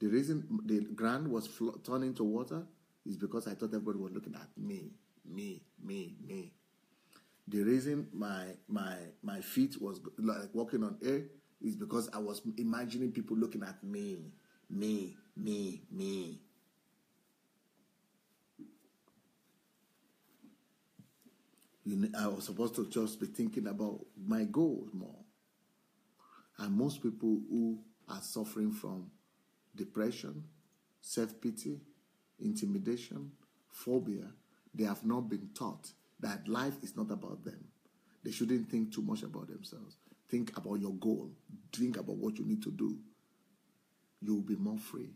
The reason the ground was turning to water is because I thought everybody was looking at me, me, me, me. The reason my feet was like walking on air is because I was imagining people looking at me, me, me, me. I was supposed to just be thinking about my goals more. And most people who are suffering from depression, self-pity, intimidation, phobia, they have not been taught that life is not about them. They shouldn't think too much about themselves. Think about your goal. Think about what you need to do. You will be more free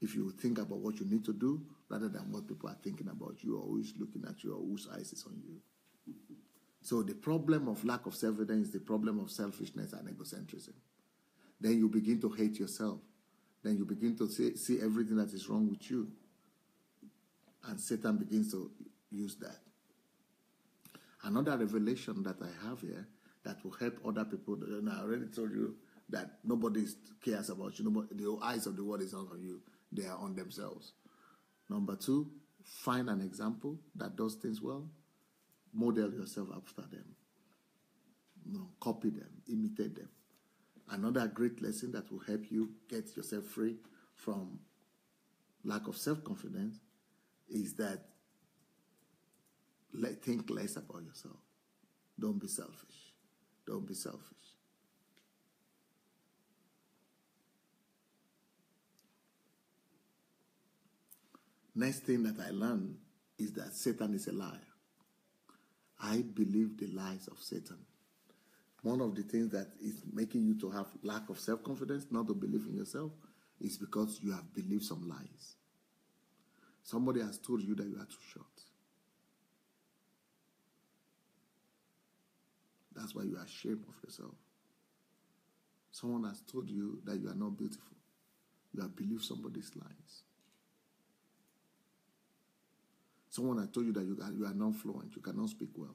if you think about what you need to do rather than what people are thinking about you or who's looking at you or whose eyes is on you. So the problem of lack of self-confidence is the problem of selfishness and egocentrism. Then you begin to hate yourself. Then you begin to see everything that is wrong with you. And Satan begins to use that. Another revelation that I have here that will help other people. And I already told you that nobody cares about you. Nobody, the eyes of the world is not on you. They are on themselves. Number two, find an example that does things well. Model yourself after them. No, copy them. Imitate them. Another great lesson that will help you get yourself free from lack of self-confidence is that think less about yourself. Don't be selfish. Don't be selfish. Next thing that I learned is that Satan is a liar. I believe the lies of Satan. One of the things that is making you to have lack of self-confidence, not to believe in yourself, is because you have believed some lies. Somebody has told you that you are too short. That's why you are ashamed of yourself. Someone has told you that you are not beautiful. You have believed somebody's lies. Someone has told you that you are not fluent, you cannot speak well.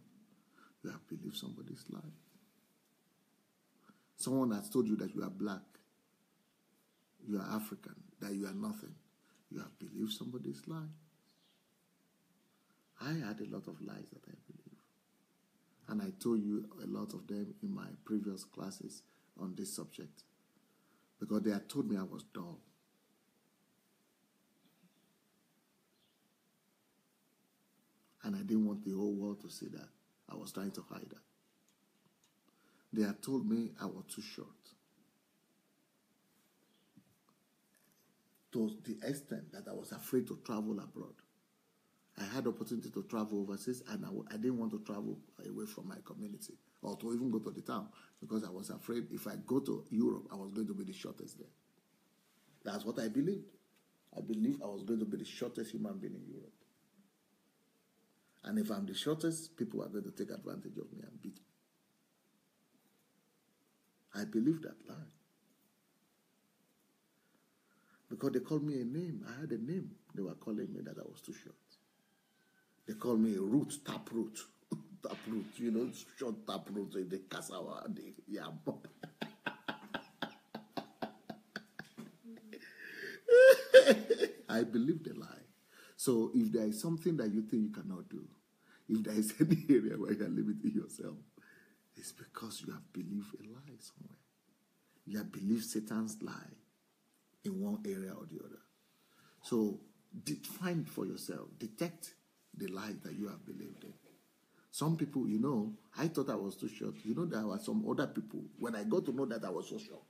You have believed somebody's lies. Someone has told you that you are black, you are African, that you are nothing. You have believed somebody's lie. I had a lot of lies that I believed. And I told you a lot of them in my previous classes on this subject. Because they had told me I was dull. And I didn't want the whole world to see that. I was trying to hide that. They had told me I was too short. To the extent that I was afraid to travel abroad. I had opportunity to travel overseas and I didn't want to travel away from my community or to even go to the town because I was afraid if I go to Europe, I was going to be the shortest there. That's what I believed. I believed I was going to be the shortest human being in Europe. And if I'm the shortest, people are going to take advantage of me and beat me. I believe that lie. Because they called me a name. I had a name. They were calling me that I was too short. They called me a root, tap root. Tap root, you know, short tap root in the cassava, the yam. I believe the lie. So if there is something that you think you cannot do, if there is any area where you are limiting yourself, it's because you have believed a lie somewhere. You have believed Satan's lie in one area or the other. So define for yourself. Detect the lie that you have believed in. Some people, you know, I thought I was too short. You know, there were some other people. When I got to know that I was so short,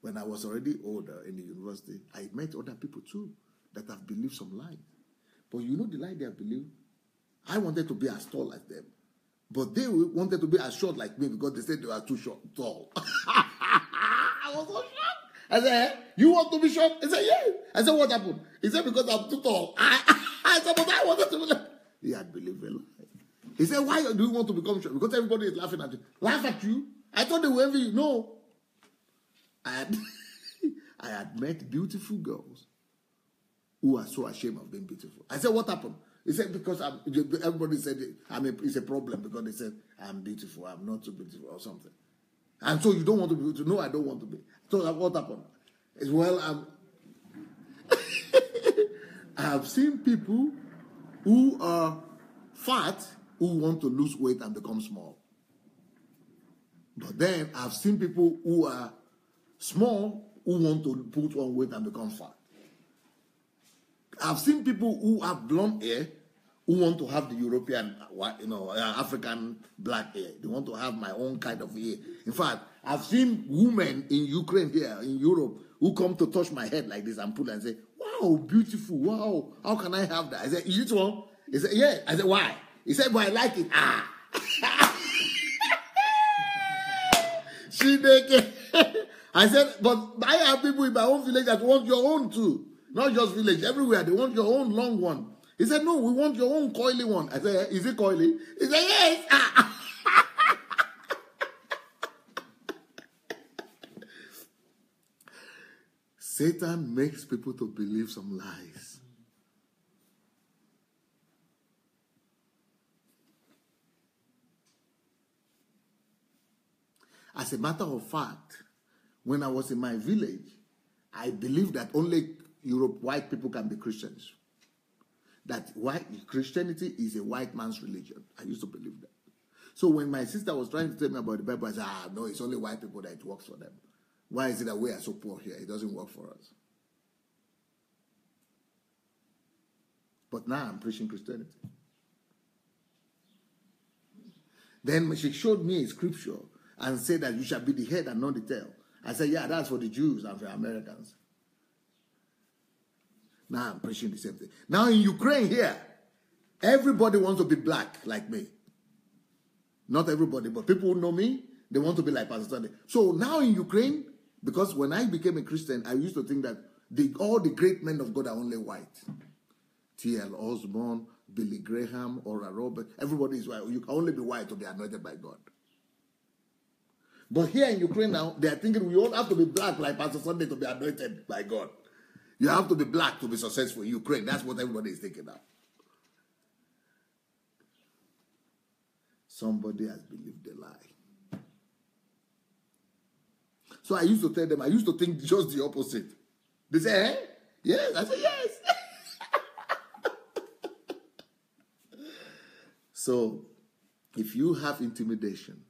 when I was already older in the university, I met other people too that have believed some lies. But you know the lie they have believed? I wanted to be as tall as them. But they wanted to be as short like me because they said they were too short, tall. I was so short. I said, you want to be short? I said, yeah. I said, what happened? He said, because I'm too tall. I said, but I wanted to be like... He had believed a lie. He said, why do you want to become short? Because everybody is laughing at you. Laugh at you? I thought they were envy you. No. I had met beautiful girls who are so ashamed of being beautiful. I said, what happened? He said, because everybody said it's a problem because they said, I'm beautiful, I'm not so beautiful or something. And so you don't want to be beautiful. No, I don't want to be. So what happened? It's, well, I have seen people who are fat who want to lose weight and become small. But then I've seen people who are small who want to put on weight and become fat. I've seen people who have blonde hair who want to have the European, you know, African black hair. They want to have my own kind of hair. In fact, I've seen women in Ukraine here, in Europe, who come to touch my head like this and pull and say, wow, beautiful, wow, how can I have that? I said, you too? He said, yeah. I said, why? He said, but I like it. Ah. She naked. I said, but I have people in my own village that want your own too. Not just village, everywhere. They want your own long one. He said, no, we want your own coily one. I said, is it coily? He said, yes. Satan makes people to believe some lies. As a matter of fact, when I was in my village, I believed that only Europe white people can be Christians. That white Christianity is a white man's religion. I used to believe that. So when my sister was trying to tell me about the Bible, I said, ah, no, it's only white people that it works for them. Why is it that we are so poor here? It doesn't work for us. But now I'm preaching Christianity. Then she showed me a scripture and said that you shall be the head and not the tail. I said, yeah, that's for the Jews and for Americans. Now I'm preaching the same thing. Now in Ukraine here, everybody wants to be black like me. Not everybody, but people who know me, they want to be like Pastor Sunday. So now in Ukraine, because when I became a Christian, I used to think that all the great men of God are only white. T.L. Osborne, Billy Graham, Ora Robert, everybody is white. You can only be white to be anointed by God. But here in Ukraine now, they are thinking we all have to be black like Pastor Sunday to be anointed by God. You have to be black to be successful in Ukraine. That's what everybody is thinking now. Somebody has believed a lie. So I used to tell them, I used to think just the opposite. They say, eh? Yes. I say, yes. So if you have intimidation,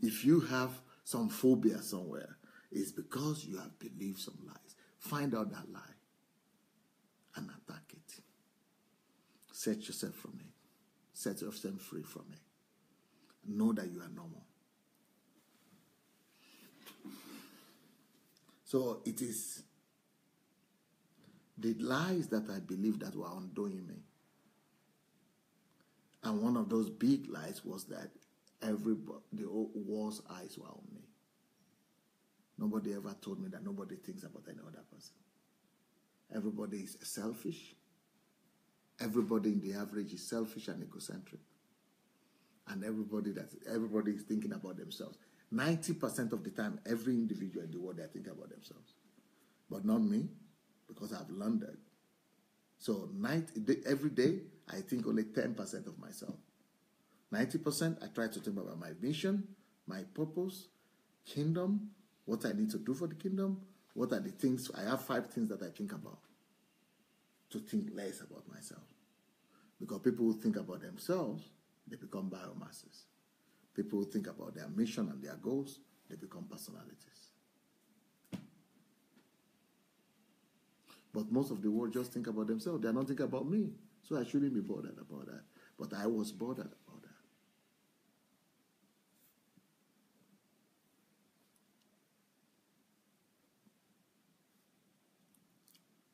if you have some phobia somewhere, it's because you have believed some lies. Find out that lie and attack it. Set yourself from it. Set yourself free from it. Know that you are normal. So it is the lies that I believed that were undoing me. And one of those big lies was that the whole world's eyes were on me. Nobody ever told me that nobody thinks about any other person. Everybody is selfish. Everybody in the average is selfish and egocentric. And everybody is thinking about themselves. 90% of the time, every individual in the world, they are thinking about themselves. But not me, because I've learned that. So every day, I think only 10% of myself. 90%, I try to think about my mission, my purpose, kingdom, what I need to do for the kingdom, what are the things. I have 5 things that I think about. to think less about myself. Because people who think about themselves, they become biomasses. People who think about their mission and their goals, they become personalities. But most of the world just think about themselves. They are not thinking about me. So I shouldn't be bothered about that. But I was bothered about that.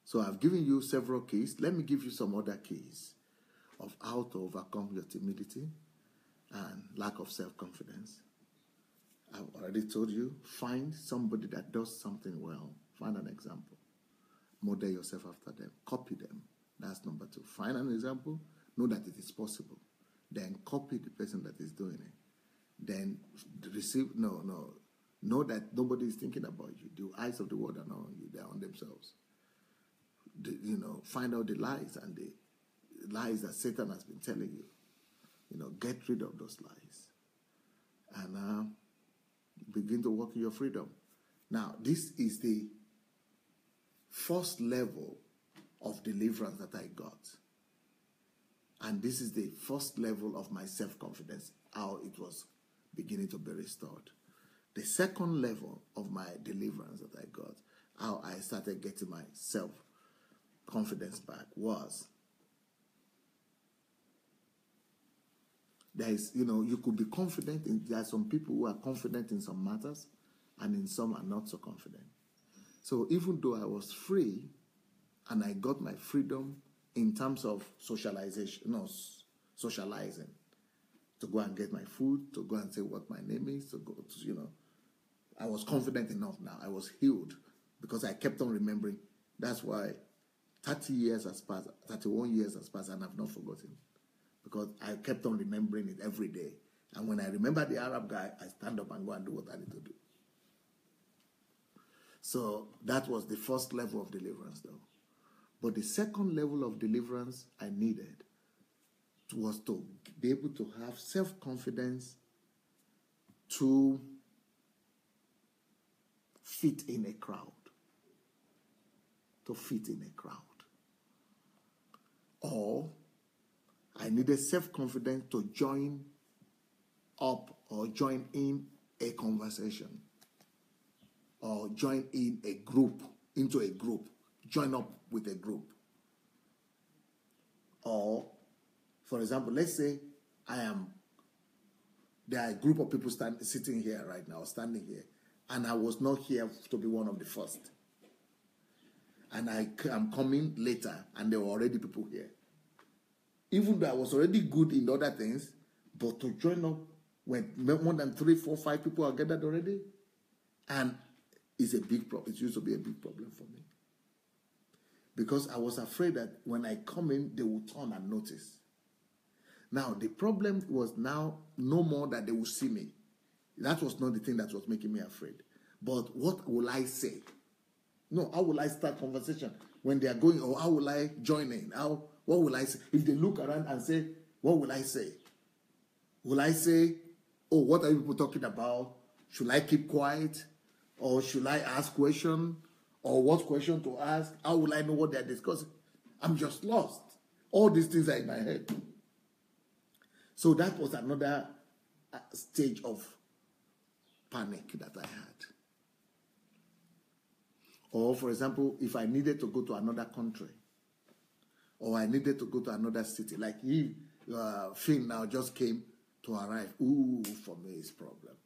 So I've given you several keys. Let me give you some other keys of how to overcome your timidity and lack of self-confidence. I've already told you, find somebody that does something well. Find an example. Model yourself after them. Copy them. That's number two. Find an example. Know that it is possible. Then copy the person that is doing it. Then know that nobody is thinking about you. The eyes of the world are not on you. They are on themselves. Find out the lies and the lies that Satan has been telling you. Get rid of those lies. And begin to walk in your freedom. Now, this is the first level of deliverance that I got. And this is the first level of my self-confidence, how it was beginning to be restored. The second level of my deliverance that I got, how I started getting my self-confidence back, was there is, you could be confident. There are some people who are confident in some matters, and in some are not so confident. So even though I was free, and I got my freedom in terms of socializing, to go and get my food, to go and say what my name is, to go to, I was confident enough now. I was healed because I kept on remembering. That's why 30 years has passed, 31 years has passed, and I've not forgotten. Because I kept on remembering it every day. And when I remember the Arab guy, I stand up and go and do what I need to do. So that was the first level of deliverance, though. But the second level of deliverance I needed was to be able to have self-confidence to fit in a crowd. To fit in a crowd. Or I needed self-confidence to join up or join in a conversation or join in a group, into a group, join up with a group. Or, for example, let's say there are a group of people sitting here right now, standing here, and I was not here to be one of the first. And I am coming later, and there were already people here. Even though I was already good in other things, but to join up when more than 3, 4, 5 people are gathered already, and it's a big problem. It used to be a big problem for me. Because I was afraid that when I come in, they will turn and notice. Now, the problem was now no more that they will see me. That was not the thing that was making me afraid. But what will I say? No, how will I start conversation when they are going, or how will I join in? What will I say? If they look around and say, what will I say? Will I say, oh, what are you people talking about? Should I keep quiet? Or should I ask question? Or what question to ask? How will I know what they are discussing? I'm just lost. All these things are in my head. So that was another stage of panic that I had. Or, for example, if I needed to go to another country, or I needed to go to another city. Like Finn now just came to arrive. Ooh, for me, it's a problem.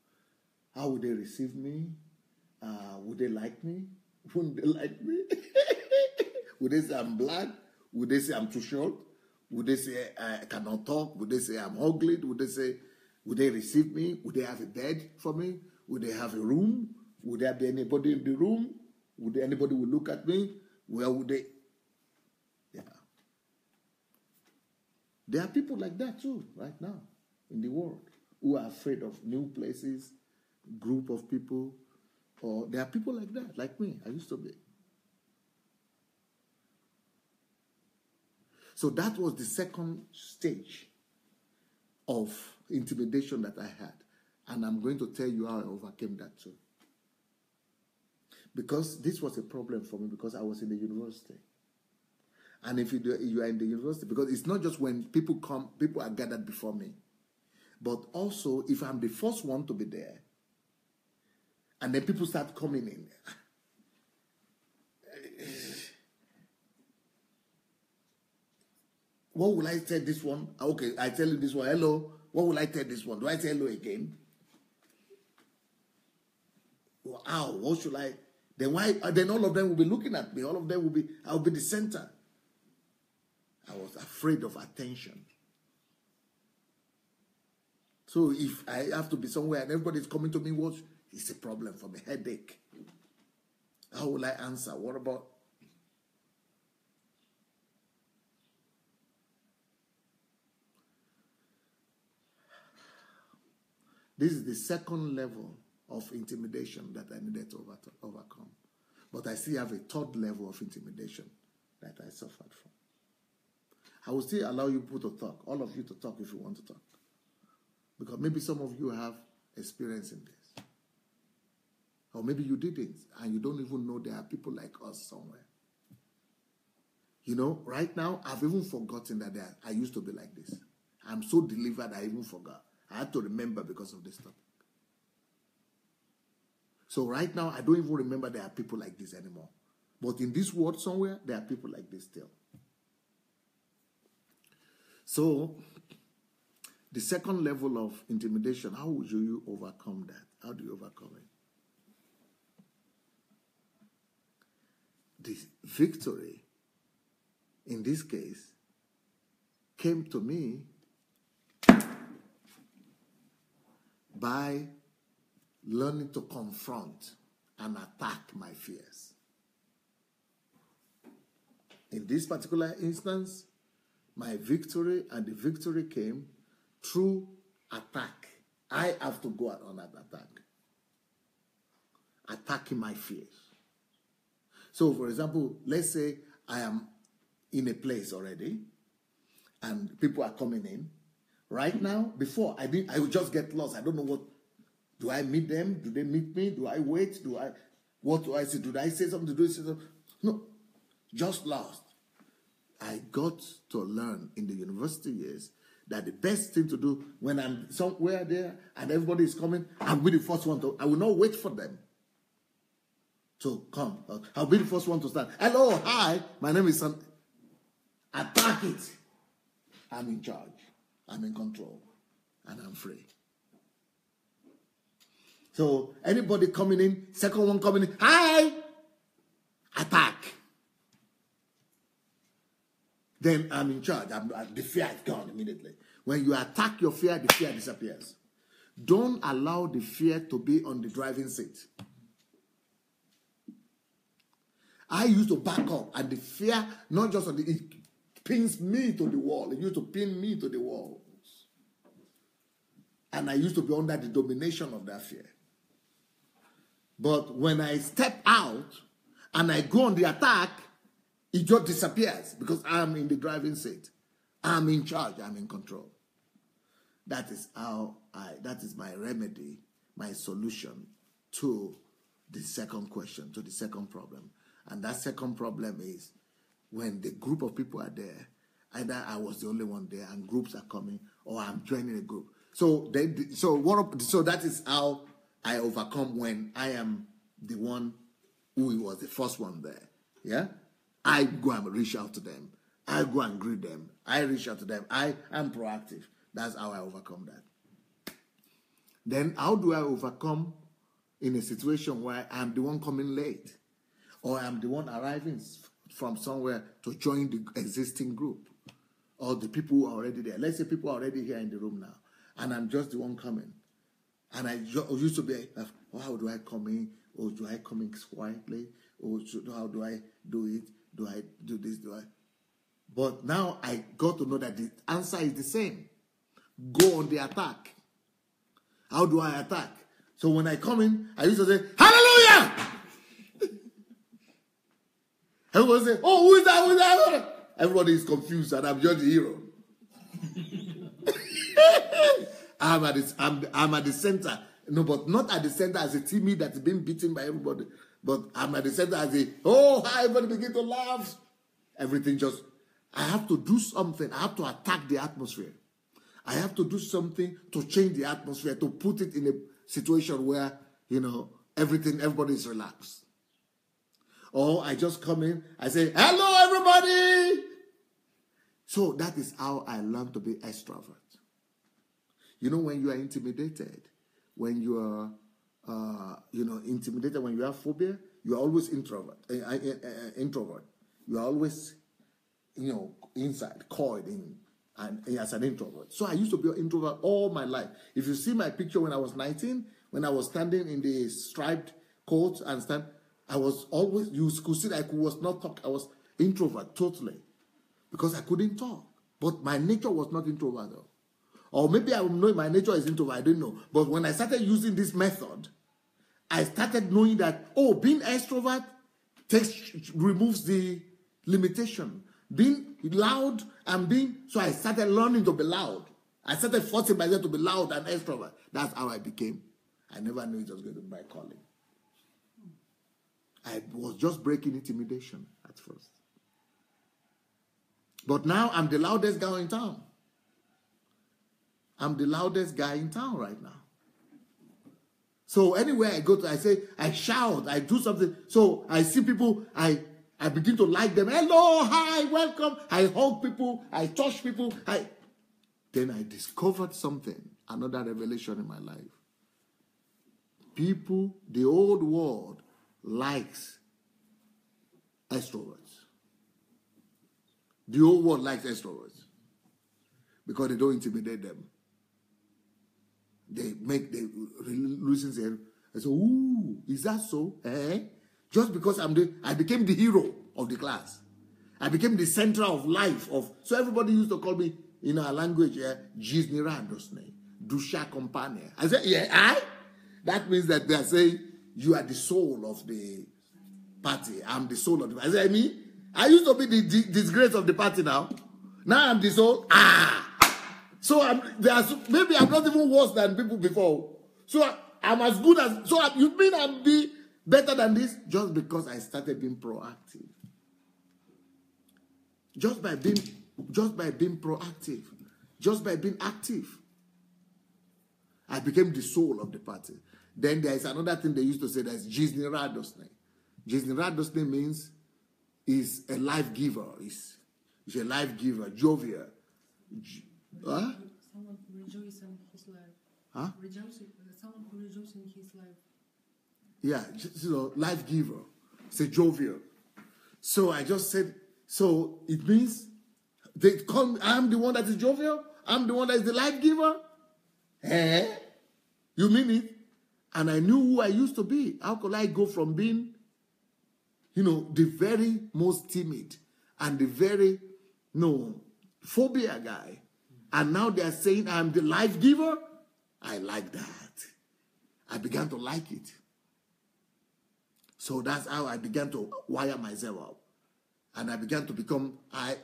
How would they receive me? Would they like me? Wouldn't they like me? Would they say I'm black? Would they say I'm too short? Would they say I cannot talk? Would they say I'm ugly? Would they receive me? Would they have a bed for me? Would they have a room? Would there be anybody in the room? Would anybody look at me? Where would they? There are people like that too, right now, in the world, who are afraid of new places, group of people, or there are people like that, like me. I used to be. So that was the second stage of intimidation that I had. And I'm going to tell you how I overcame that too. Because this was a problem for me because I was in the university. And if you are in the university, because it's not just when people come, people are gathered before me, but also if I'm the first one to be there, and then people start coming in. What will I tell this one? Okay, I tell you this one, hello. What will I tell this one? Do I say hello again? Wow, what should I? Then why? Then all of them will be looking at me. All of them will be, I'll be the center. I was afraid of attention. So if I have to be somewhere and everybody's coming to me, what? It's a problem for me, headache. How will I answer? What about? This is the second level of intimidation that I needed to overcome. But I still have a third level of intimidation that I suffered from. I will still allow you people to talk, all of you to talk if you want to talk. Because maybe some of you have experience in this. Or maybe you didn't, and you don't even know there are people like us somewhere. You know, right now, I've even forgotten that I used to be like this. I'm so delivered, I even forgot. I had to remember because of this topic. So right now, I don't even remember there are people like this anymore. But in this world somewhere, there are people like this still. So, the second level of intimidation, how would you overcome that? How do you overcome it? The victory, in this case, came to me by learning to confront and attack my fears. In this particular instance, my victory and the victory came through attack. I have to go out on that attack. Attacking my fears. So, for example, let's say I am in a place already and people are coming in. Right now, before I would just get lost. I don't know what. Do I meet them? Do they meet me? Do I wait? What do I say? Did I say something? Do I say something? No, just lost. I got to learn in the university years that the best thing to do when I'm somewhere there and everybody is coming, I'll be the first one to. I will not wait for them to come. I'll be the first one to start. Hello, hi, my name is Sunday. Attack it. I'm in charge. I'm in control, and I'm free. So anybody coming in, second one coming in, hi, attack. Then I'm in charge. The fear is gone immediately. When you attack your fear, the fear disappears. Don't allow the fear to be on the driving seat. I used to back up, and the fear, not just on the... Pins me to the wall. It used to pin me to the walls. And I used to be under the domination of that fear. But when I step out and I go on the attack, it just disappears because I'm in the driving seat. I'm in charge. I'm in control. That is my remedy, my solution to the second question, to the second problem. And that second problem is, when the group of people are there, either I was the only one there and groups are coming, or I'm joining a group. So that is how I overcome when I am the one who was the first one there. Yeah? I go and reach out to them. I go and greet them. I reach out to them. I am proactive. That's how I overcome that. Then how do I overcome in a situation where I'm the one coming late or I'm the one arriving from somewhere to join the existing group or the people who are already there? Let's say people are already here in the room now and I'm just the one coming. And I used to be like, oh, how do I come in? Or do I come in quietly? Or how do I do it? Do I do this? But now I got to know that the answer is the same. Go on the attack. How do I attack? So when I come in, I used to say, hallelujah! Everyone say, oh, who is that? Who is that? Everybody is confused and I'm just the hero. I'm at the center. No, but not at the center as a timid that's been beaten by everybody. But I'm at the center as a, oh, hi, everybody begin to laugh. Everything just, I have to do something. I have to attack the atmosphere. I have to do something to change the atmosphere, to put it in a situation where, you know, everything, everybody's relaxed. Or I just come in, I say, hello, everybody. So that is how I learned to be extrovert. You know, when you are intimidated, when you are, intimidated, when you have phobia, you are always introvert. You are always, you know, inside, coiled in, and as an introvert. So I used to be an introvert all my life. If you see my picture when I was 19, when I was standing in the striped coat and stand, I was always, you could see that I was not talk. I was introvert totally because I couldn't talk. But my nature was not introvert though. Or maybe I know my nature is introvert, I don't know. But when I started using this method, I started knowing that, oh, being extrovert removes the limitation. Being loud and being... So I started learning to be loud. I started forcing myself to be loud and extrovert. That's how I became. I never knew it was going to be my calling. I was just breaking intimidation at first. But now I'm the loudest guy in town. I'm the loudest guy in town right now. So anywhere I go to, I say, I shout, I do something. So I see people, I begin to like them. Hello, hi, welcome. I hug people, I touch people. Then I discovered something, another revelation in my life. People, the old world likes extroverts. The old world likes extroverts because they don't intimidate them. They loosen their head. I say, ooh, is that so? Eh? Just because I became the hero of the class. I became the center of life. So everybody used to call me in our language, Dusha Compania. I said, yeah, I? That means that they are saying, you are the soul of the party. I'm the soul of the party. I said, I mean, I used to be the disgrace of the party now. Now I'm the soul. Ah! So maybe I'm not even worse than people before. So I'm as good as... So you mean I'm the... Better than this, just because I started being proactive. Just by being proactive, just by being active, I became the soul of the party. Then there is another thing they used to say that is Jizny Radosne. Jizny Radosne means is a life giver. Is a life giver, jovial. Someone who rejoices in his life. Huh? Someone who rejoices in his life. Yeah, you know, life giver. It's a jovial. So I just said, so it means they come. I'm the one that is jovial. I'm the one that is the life giver. Eh? You mean it? And I knew who I used to be. How could I go from being, you know, the very most timid and the very, phobia guy. And now they are saying I'm the life giver. I like that. I began to like it. So that's how I began to wire myself up, and I began to become high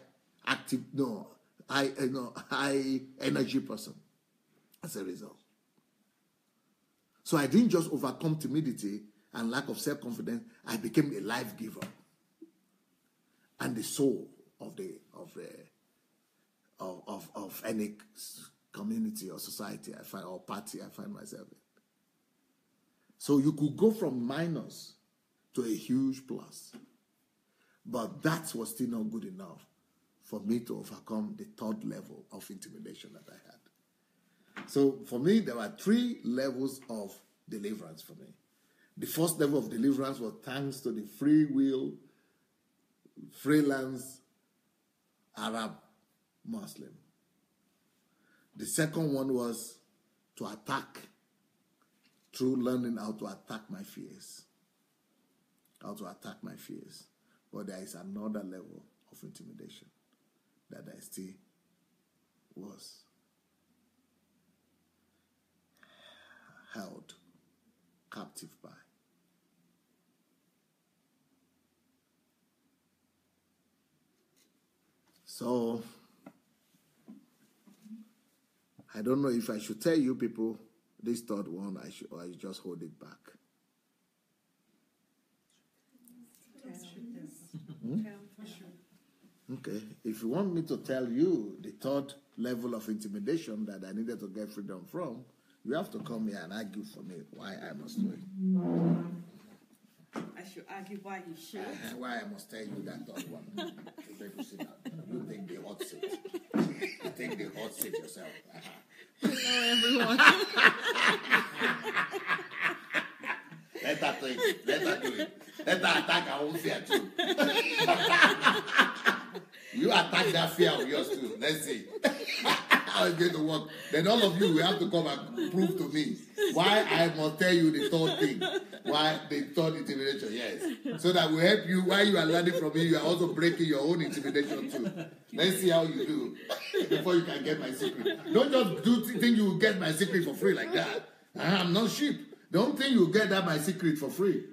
energy person as a result. So I didn't just overcome timidity and lack of self-confidence. I became a life giver and the soul of any community or society I find, or party I find myself in. So you could go from minus to a huge plus. But that was still not good enough for me to overcome the third level of intimidation that I had. So for me, there were three levels of deliverance for me. The first level of deliverance was thanks to the free will, freelance Arab Muslim. The second one was to attack, through learning how to attack my fears. But there is another level of intimidation that I still was held captive by. So, I don't know if I should tell you people this third one, or I just hold it back. Okay, if you want me to tell you the third level of intimidation that I needed to get freedom from, you have to come here and argue for me why I must do it. I should argue why you should. Why I must tell you that third one. You take the seat. You take the hot seat. You take the hot seat yourself. Hello, everyone. Let her do it. Let her do it. Let her attack her own fear too. You attack that fear of yours too. Let's see how it's going to work. Then all of you will have to come and prove to me why I must tell you the third thing. Why the third intimidation, yes. So that will help you. While you are learning from me, you are also breaking your own intimidation too. Let's see how you do before you can get my secret. Don't just think you will get my secret for free like that. I'm not sheep. Don't think you get that my secret for free.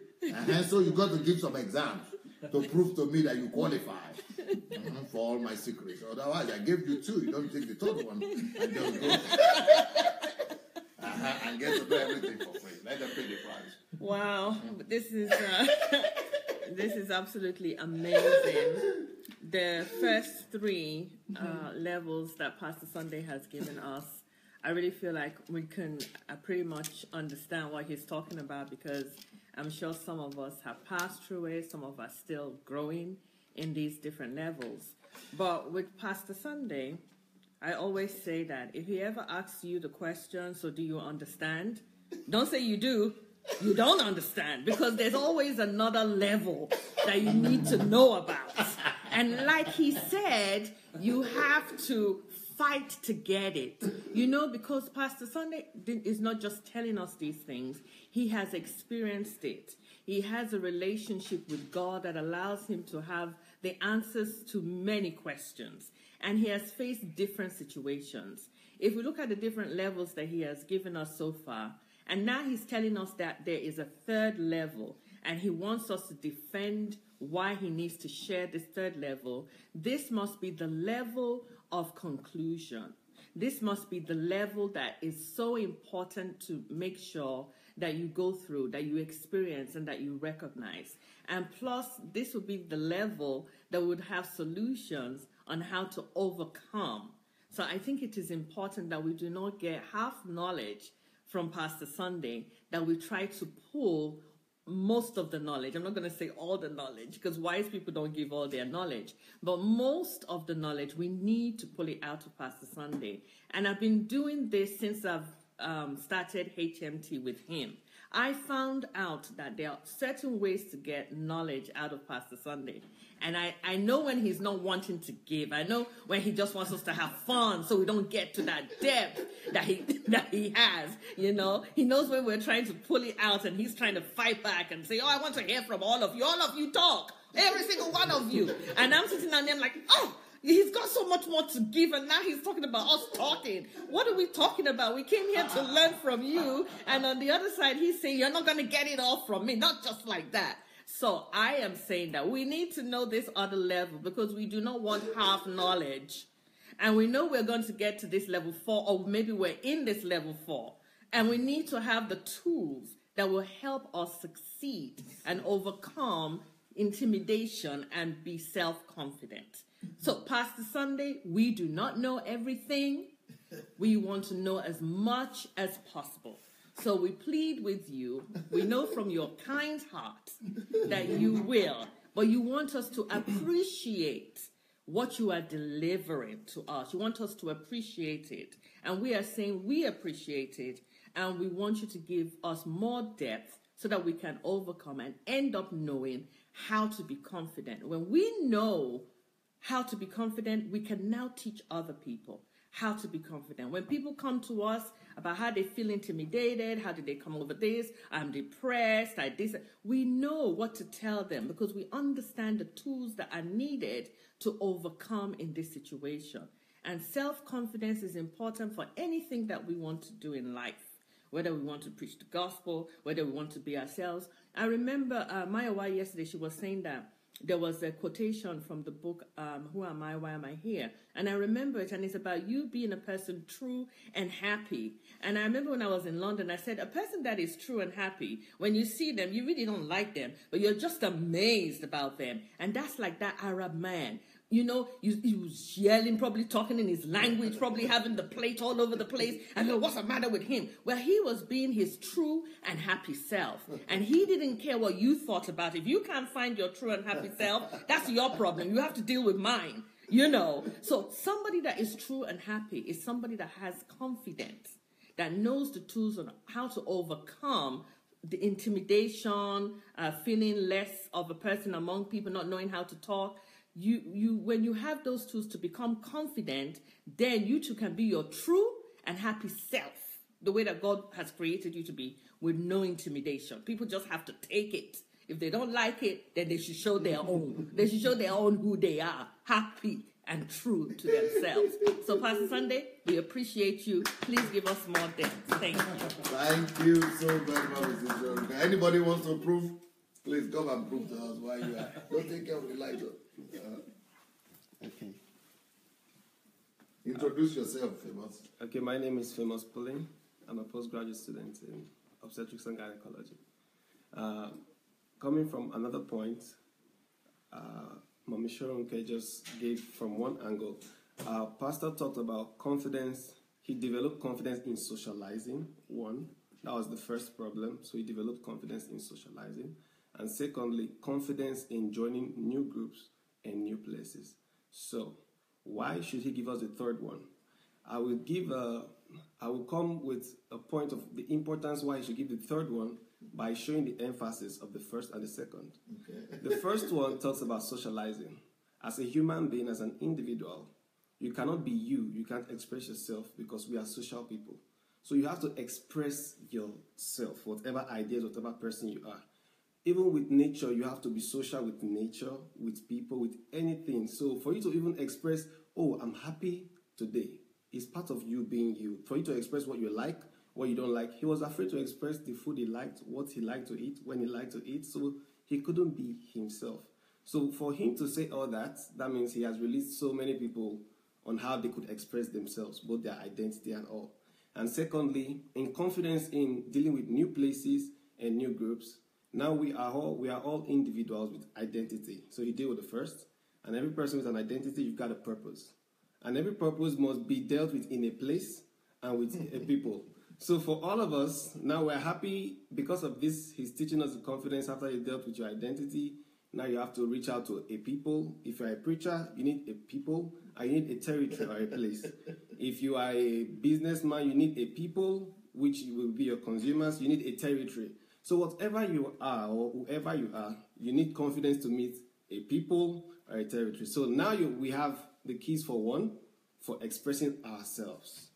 So you got to give some exams to prove to me that you qualify for all my secrets. Otherwise, I gave you two. You don't take the third one. And just go and get to do everything for free. Let them pay the price. Wow, this is absolutely amazing. The first three levels that Pastor Sunday has given us. I really feel like we can pretty much understand what he's talking about, because I'm sure some of us have passed through it, some of us still growing in these different levels. But with Pastor Sunday, I always say that if he ever asks you the question, so do you understand? Don't say you do, you don't understand, because there's always another level that you need to know about. And like he said, you have to fight to get it, you know, because Pastor Sunday is not just telling us these things. He has experienced it. He has a relationship with God that allows him to have the answers to many questions, and he has faced different situations. If we look at the different levels that he has given us so far, and now he's telling us that there is a third level, and he wants us to defend why he needs to share this third level. This must be the level of conclusion. This must be the level that is so important to make sure that you go through, that you experience, and that you recognize. And plus, this would be the level that would have solutions on how to overcome. So I think it is important that we do not get half knowledge from Pastor Sunday, that we try to pull most of the knowledge. I'm not going to say all the knowledge, because wise people don't give all their knowledge, but most of the knowledge we need to pull it out of Pastor Sunday. And I've been doing this since I've started HMT with him. I found out that there are certain ways to get knowledge out of Pastor Sunday. And I know when he's not wanting to give. I know when he just wants us to have fun so we don't get to that depth that he has, you know. He knows when we're trying to pull it out and he's trying to fight back and say, oh, I want to hear from all of you. All of you talk. Every single one of you. And I'm sitting down there, I'm like, oh, he's got so much more to give, and now he's talking about us talking. What are we talking about? We came here to learn from you. And on the other side, he's saying, you're not going to get it all from me. Not just like that. So I am saying that we need to know this other level, because we do not want half knowledge. And we know we're going to get to this level 4, or maybe we're in this level 4. And we need to have the tools that will help us succeed and overcome intimidation and be self-confident. So Pastor Sunday, we do not know everything. We want to know as much as possible. So we plead with you. We know from your kind heart that you will, but you want us to appreciate what you are delivering to us. You want us to appreciate it. And we are saying we appreciate it, and we want you to give us more depth so that we can overcome and end up knowing how to be confident. When we know how to be confident, we can now teach other people how to be confident. When people come to us about how they feel intimidated, how did they come over this, I'm depressed, I this, we know what to tell them, because we understand the tools that are needed to overcome in this situation. And self-confidence is important for anything that we want to do in life, whether we want to preach the gospel, whether we want to be ourselves. I remember Maya Wai yesterday, she was saying that there was a quotation from the book, Who Am I, Why Am I Here? And I remember it, and it's about you being a person true and happy. And I remember when I was in London, I said, a person that is true and happy, when you see them, you really don't like them, but you're just amazed about them. And that's like that Arab man. You know, he was yelling, probably talking in his language, probably having the plate all over the place. I mean, what's the matter with him? Well, he was being his true and happy self. And he didn't care what you thought about it. If you can't find your true and happy self, that's your problem. You have to deal with mine, you know. So somebody that is true and happy is somebody that has confidence, that knows the tools on how to overcome the intimidation, feeling less of a person among people, not knowing how to talk. When you have those tools to become confident, then you too can be your true and happy self, the way that God has created you to be, with no intimidation. People just have to take it. If they don't like it, then they should show their own. They should show their own who they are, happy and true to themselves. So, Pastor Sunday, we appreciate you. Please give us more things. Thank you. Thank you so much, Mrs. Anybody wants to prove? Please come and prove to us why you are. Don't take care of Elijah. Okay. Introduce yourself, Famous. Okay, my name is Famous Pulling. I'm a postgraduate student in obstetrics and gynecology. Coming from another point, Mami Sherunke just gave from one angle. Our pastor talked about confidence. He developed confidence in socializing. One, that was the first problem. So he developed confidence in socializing. And secondly, confidence in joining new groups and new places. So why should he give us the third one? I will come with a point of the importance why he should give the third one by showing the emphasis of the first and the second. Okay. The first one talks about socializing. As a human being, as an individual, you cannot be you. You can't express yourself because we are social people. So you have to express yourself, whatever ideas, whatever person you are. Even with nature, you have to be social with nature, with people, with anything. So for you to even express, oh, I'm happy today, is part of you being you. For you to express what you like, what you don't like. He was afraid to express the food he liked, what he liked to eat, when he liked to eat. So he couldn't be himself. So for him to say all that, that means he has released so many people on how they could express themselves, both their identity and all. And secondly, in confidence in dealing with new places and new groups. Now we are all individuals with identity. So you deal with the first, and every person with an identity, you've got a purpose. And every purpose must be dealt with in a place and with a people. So for all of us, now we're happy because of this. He's teaching us the confidence after you dealt with your identity. Now you have to reach out to a people. If you're a preacher, you need a people, and you need a territory or a place. If you are a businessman, you need a people, which will be your consumers. You need a territory. So whatever you are or whoever you are, you need confidence to meet a people or a territory. So now we have the keys for one, for expressing ourselves.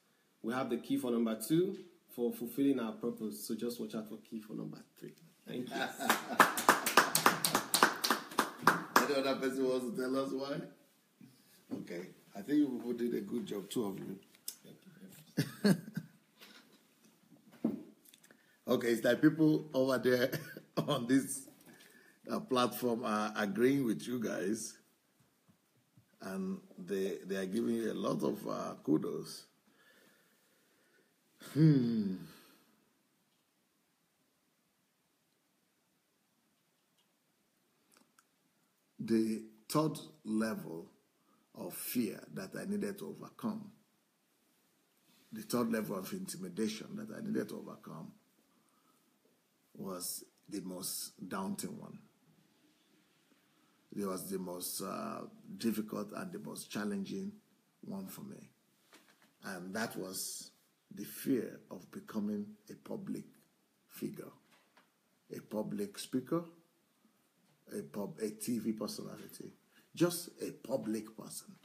We have the key for number two, for fulfilling our purpose. So just watch out for key for number three. Thank you. Any other person wants to tell us why? Okay. I think you people did a good job, two of you. Thank you. Okay, it's like people over there on this platform are agreeing with you guys, and they are giving you a lot of kudos. The third level of fear that I needed to overcome, the third level of intimidation that I needed to overcome, was the most daunting one. It was the most difficult and the most challenging one for me. And that was the fear of becoming a public figure, a public speaker, a TV personality, just a public person.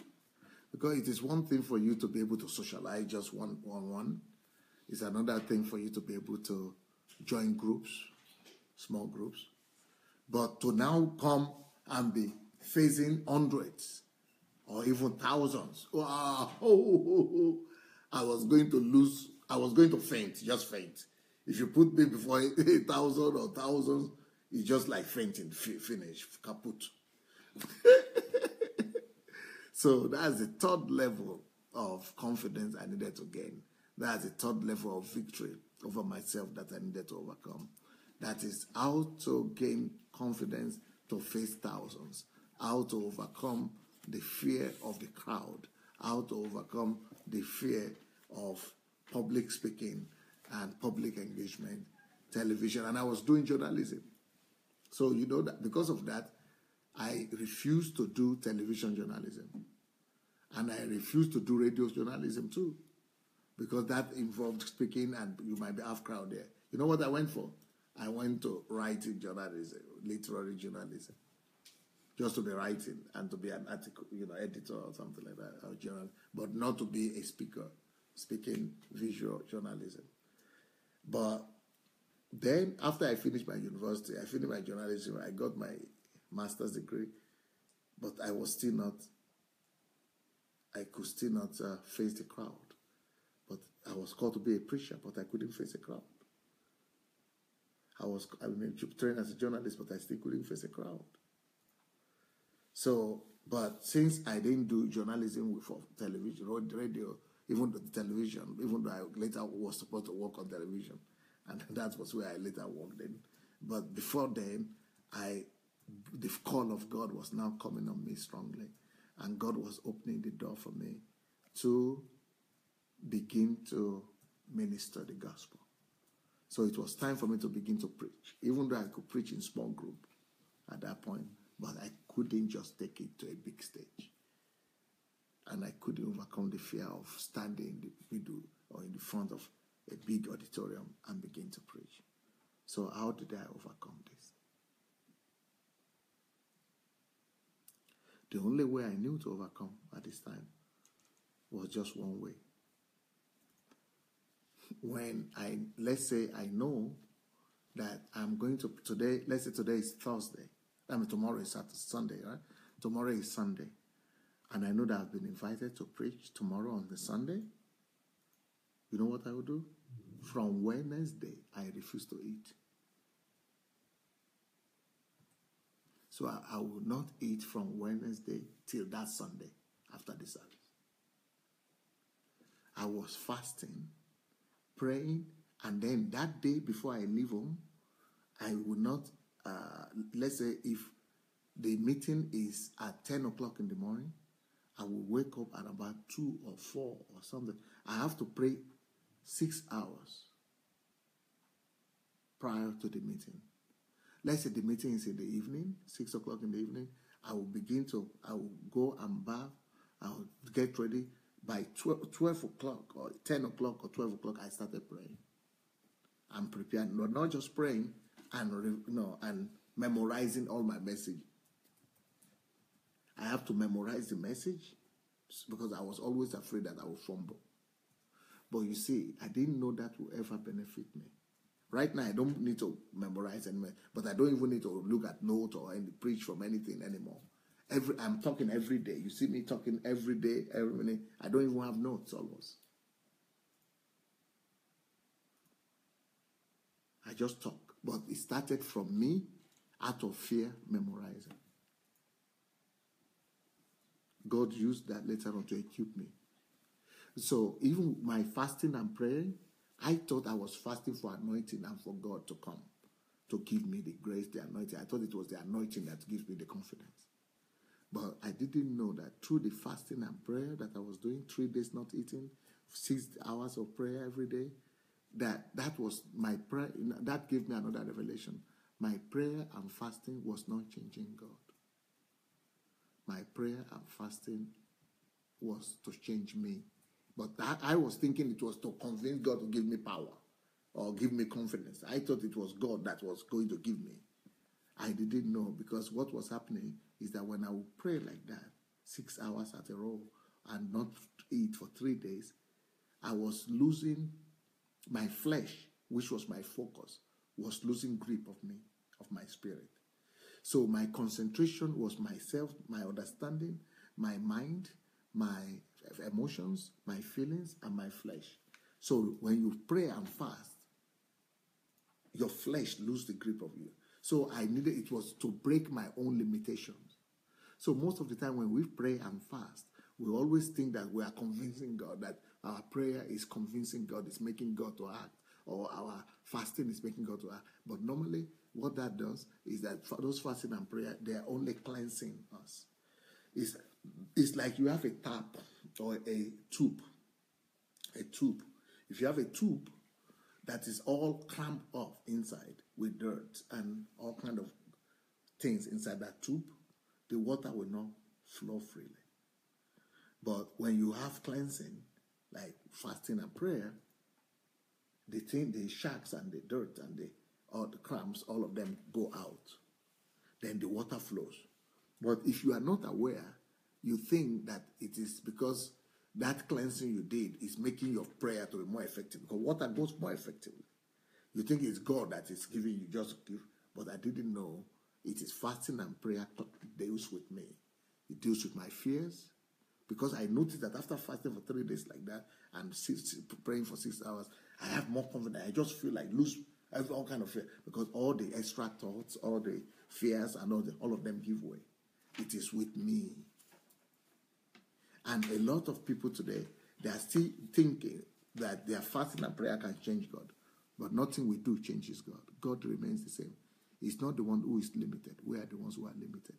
Because it is one thing for you to be able to socialize just one-on-one. It's another thing for you to be able to join groups, small groups, but to now come and be facing hundreds or even thousands. Wow. I was going to faint, just faint. If you put me before 1,000 or thousands, it's just like fainting, finish, kaput. So that's the third level of confidence I needed to gain. That's the third level of victory over myself that I needed to overcome. That is how to gain confidence to face thousands, how to overcome the fear of the crowd, how to overcome the fear of public speaking and public engagement, television. And I was doing journalism. So, you know, that because of that, I refused to do television journalism. And I refused to do radio journalism too, because that involved speaking and you might be half crowd there. You know what I went for? I went to writing journalism, literary journalism, just to be writing and to be an article, you know, editor or something like that, or journal, but not to be a speaker, speaking visual journalism. But then after I finished my university, I finished my journalism, I got my master's degree, but I was still not, I could still not face the crowd. But I was called to be a preacher, but I couldn't face a crowd. I mean, trained as a journalist, but I still couldn't face a crowd. So, but since I didn't do journalism for television, radio, even the television, even though I later was supposed to work on television, and that was where I later worked in. But before then, the call of God was now coming on me strongly, and God was opening the door for me to begin to minister the gospel. So it was time for me to begin to preach, even though I could preach in small group at that point, but I couldn't just take it to a big stage. And I couldn't overcome the fear of standing in the middle or in the front of a big auditorium and begin to preach. So how did I overcome this? The only way I knew to overcome at this time was just one way. When let's say I know that I'm going to, today, let's say today is Thursday. I mean, tomorrow is Saturday, Sunday, right? Tomorrow is Sunday. And I know that I've been invited to preach tomorrow on the Sunday. You know what I would do? From Wednesday, I refuse to eat. So I will not eat from Wednesday till that Sunday after the service. I was fasting, praying, and then that day before I leave home, I will not, let's say if the meeting is at 10 o'clock in the morning, I will wake up at about 2 or 4 or something. I have to pray 6 hours prior to the meeting. Let's say the meeting is in the evening, 6 o'clock in the evening. I will go and bath. I will get ready. By 12 o'clock or 10 o'clock or 12 o'clock, I started praying. I'm preparing, not just praying and memorizing all my message. I have to memorize the message because I was always afraid that I would fumble. But you see, I didn't know that would ever benefit me. Right now, I don't need to memorize anymore, but I don't even need to look at notes or preach from anything anymore. I'm talking every day. You see me talking every day, every minute. I don't even have notes almost. I just talk. But it started from me, out of fear, memorizing. God used that later on to equip me. So even my fasting and praying, I thought I was fasting for anointing and for God to come, to give me the grace, the anointing. I thought it was the anointing that gives me the confidence. But I didn't know that through the fasting and prayer that I was doing, 3 days not eating, 6 hours of prayer every day, that was my prayer. That gave me another revelation. My prayer and fasting was not changing God. My prayer and fasting was to change me. But I was thinking it was to convince God to give me power or give me confidence. I thought it was God that was going to give me. I didn't know, because what was happening is that when I would pray like that, 6 hours at a row and not eat for 3 days, I was losing my flesh, which was my focus, was losing grip of me, of my spirit. So my concentration was myself, my understanding, my mind, my emotions, my feelings, and my flesh. So when you pray and fast, your flesh loses the grip of you. So it was to break my own limitations. So most of the time when we pray and fast, we always think that we are convincing God, that our prayer is convincing God, it's making God to act, or our fasting is making God to act. But normally what that does is that for those fasting and prayer, they are only cleansing us. It's It's like you have a tap or a tube. A tube. If you have a tube that is all clamped off inside with dirt and all kind of things inside that tube, the water will not flow freely. But when you have cleansing, like fasting and prayer, the thing, the sharks and the dirt and all the cramps, all of them go out. Then the water flows. But if you are not aware, you think that it is because that cleansing you did is making your prayer to be more effective. Because water goes more effectively. You think it's God that is giving you, just give. But I didn't know it is fasting and prayer that deals with me. It deals with my fears. Because I noticed that after fasting for 3 days like that and praying for 6 hours, I have more confidence. I just feel like loose. I have all kind of fear. Because all the extra thoughts, all the fears, and all of them give way. It is with me. And a lot of people today, they are still thinking that their fasting and prayer can change God. But nothing we do changes God. God remains the same. He's not the one who is limited. We are the ones who are limited.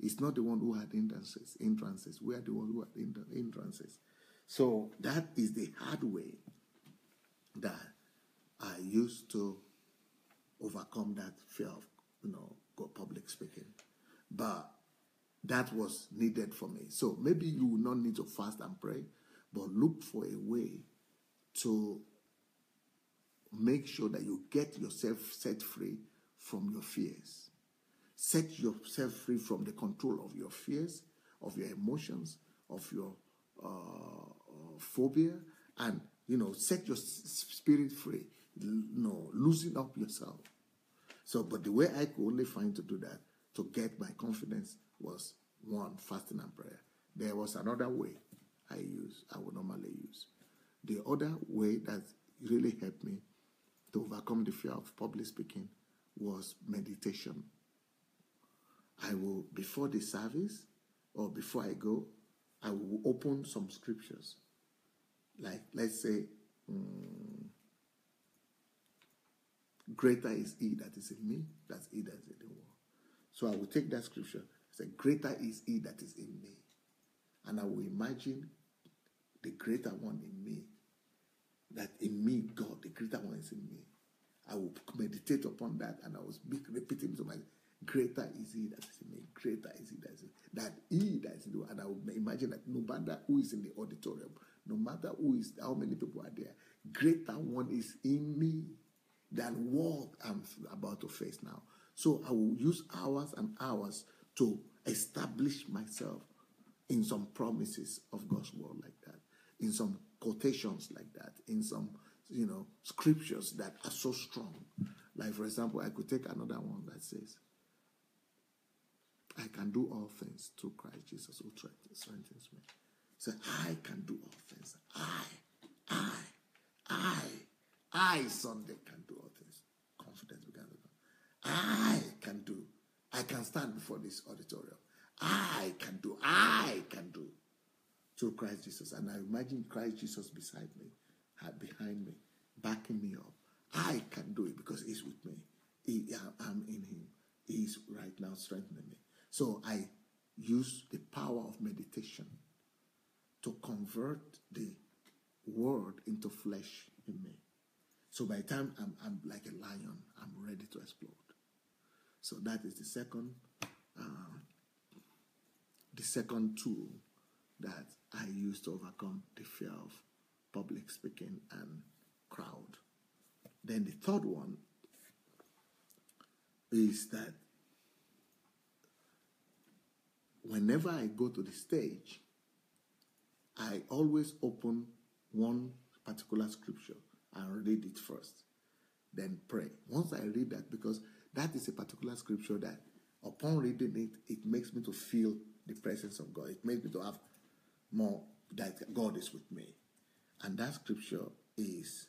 It's not the one who had entrances. We are the ones who had entrances. So that is the hard way that I used to overcome that fear of, public speaking. But that was needed for me. So maybe you will not need to fast and pray, but look for a way to make sure that you get yourself set free from your fears. Set yourself free from the control of your fears, of your emotions, of your phobia, and, set your spirit free. Loosen up yourself. So, but the way I could only find to do that, to get my confidence, was one, fasting and prayer. There was another way I would normally use. The other way that really helped me to overcome the fear of public speaking was meditation. I will, before the service or before I go, I will open some scriptures. Like, let's say, greater is he that is in me, that's he that is in the world. So I will take that scripture, say, greater is he that is in me. And I will imagine the greater one in me, that in me, God, the greater one is in me. I will meditate upon that and I will repeat him to myself. Greater is he that is in me. Greater is he that is in me. That he that is in me. And I would imagine that no matter who is in the auditorium, no matter how many people are there, greater one is in me than what I'm about to face now. So I will use hours and hours to establish myself in some promises of God's word like that, in some quotations like that, in some scriptures that are so strong. Like, for example, I could take another one that says, I can do all things through Christ Jesus who strengthens me. So I can do all things. I Sunday can do all things. Confidence began to come. I can stand before this auditorium. I can do. Through Christ Jesus. And I imagine Christ Jesus beside me, behind me, backing me up. I can do it because he's with me. I'm in him. He's right now strengthening me. So I use the power of meditation to convert the word into flesh in me. So by the time I'm like a lion, I'm ready to explode. So that is the second tool that I use to overcome the fear of public speaking and crowd. Then the third one is that whenever I go to the stage, I always open one particular scripture and read it first, then pray. Once I read that, because that is a particular scripture that upon reading it, it makes me to feel the presence of God. It makes me to have more that God is with me. And that scripture is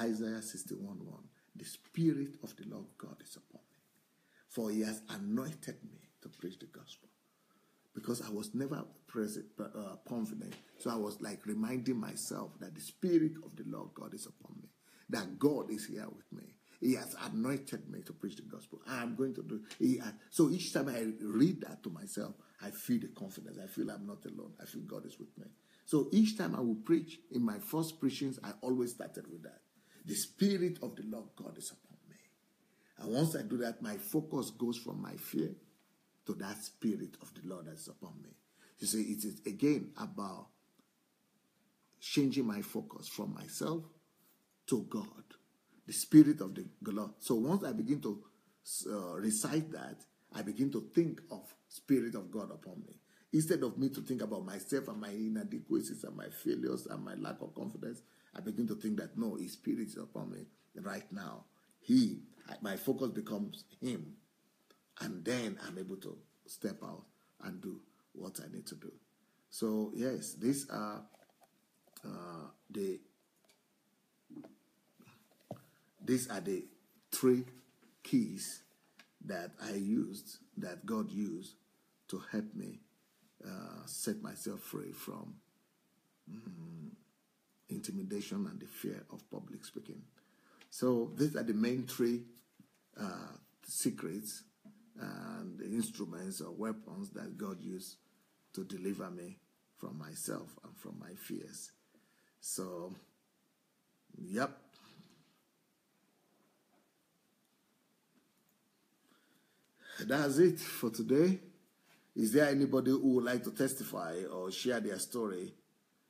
Isaiah 61:1. The Spirit of the Lord God is upon me, for he has anointed me to preach the gospel. Because I was never confident. So I was like reminding myself that the Spirit of the Lord God is upon me. That God is here with me. He has anointed me to preach the gospel. I am going to do it. So each time I read that to myself, I feel the confidence. I feel I'm not alone. I feel God is with me. So each time I will preach, in my first preachings, I always started with that. The Spirit of the Lord God is upon me. And once I do that, my focus goes from my fear to that Spirit of the Lord that is upon me. You see, it is again about changing my focus from myself to God, the Spirit of the Lord. So once I begin to recite that, I begin to think of Spirit of God upon me. Instead of me to think about myself and my inadequacies and my failures and my lack of confidence, I begin to think that, no, His Spirit is upon me right now. My focus becomes Him. And then I'm able to step out and do what I need to do. So, yes, these are the three keys that I used, that God used to help me set myself free from intimidation and the fear of public speaking. So these are the main three secrets and the instruments or weapons that God used to deliver me from myself and from my fears. So, yep. That's it for today. Is there anybody who would like to testify or share their story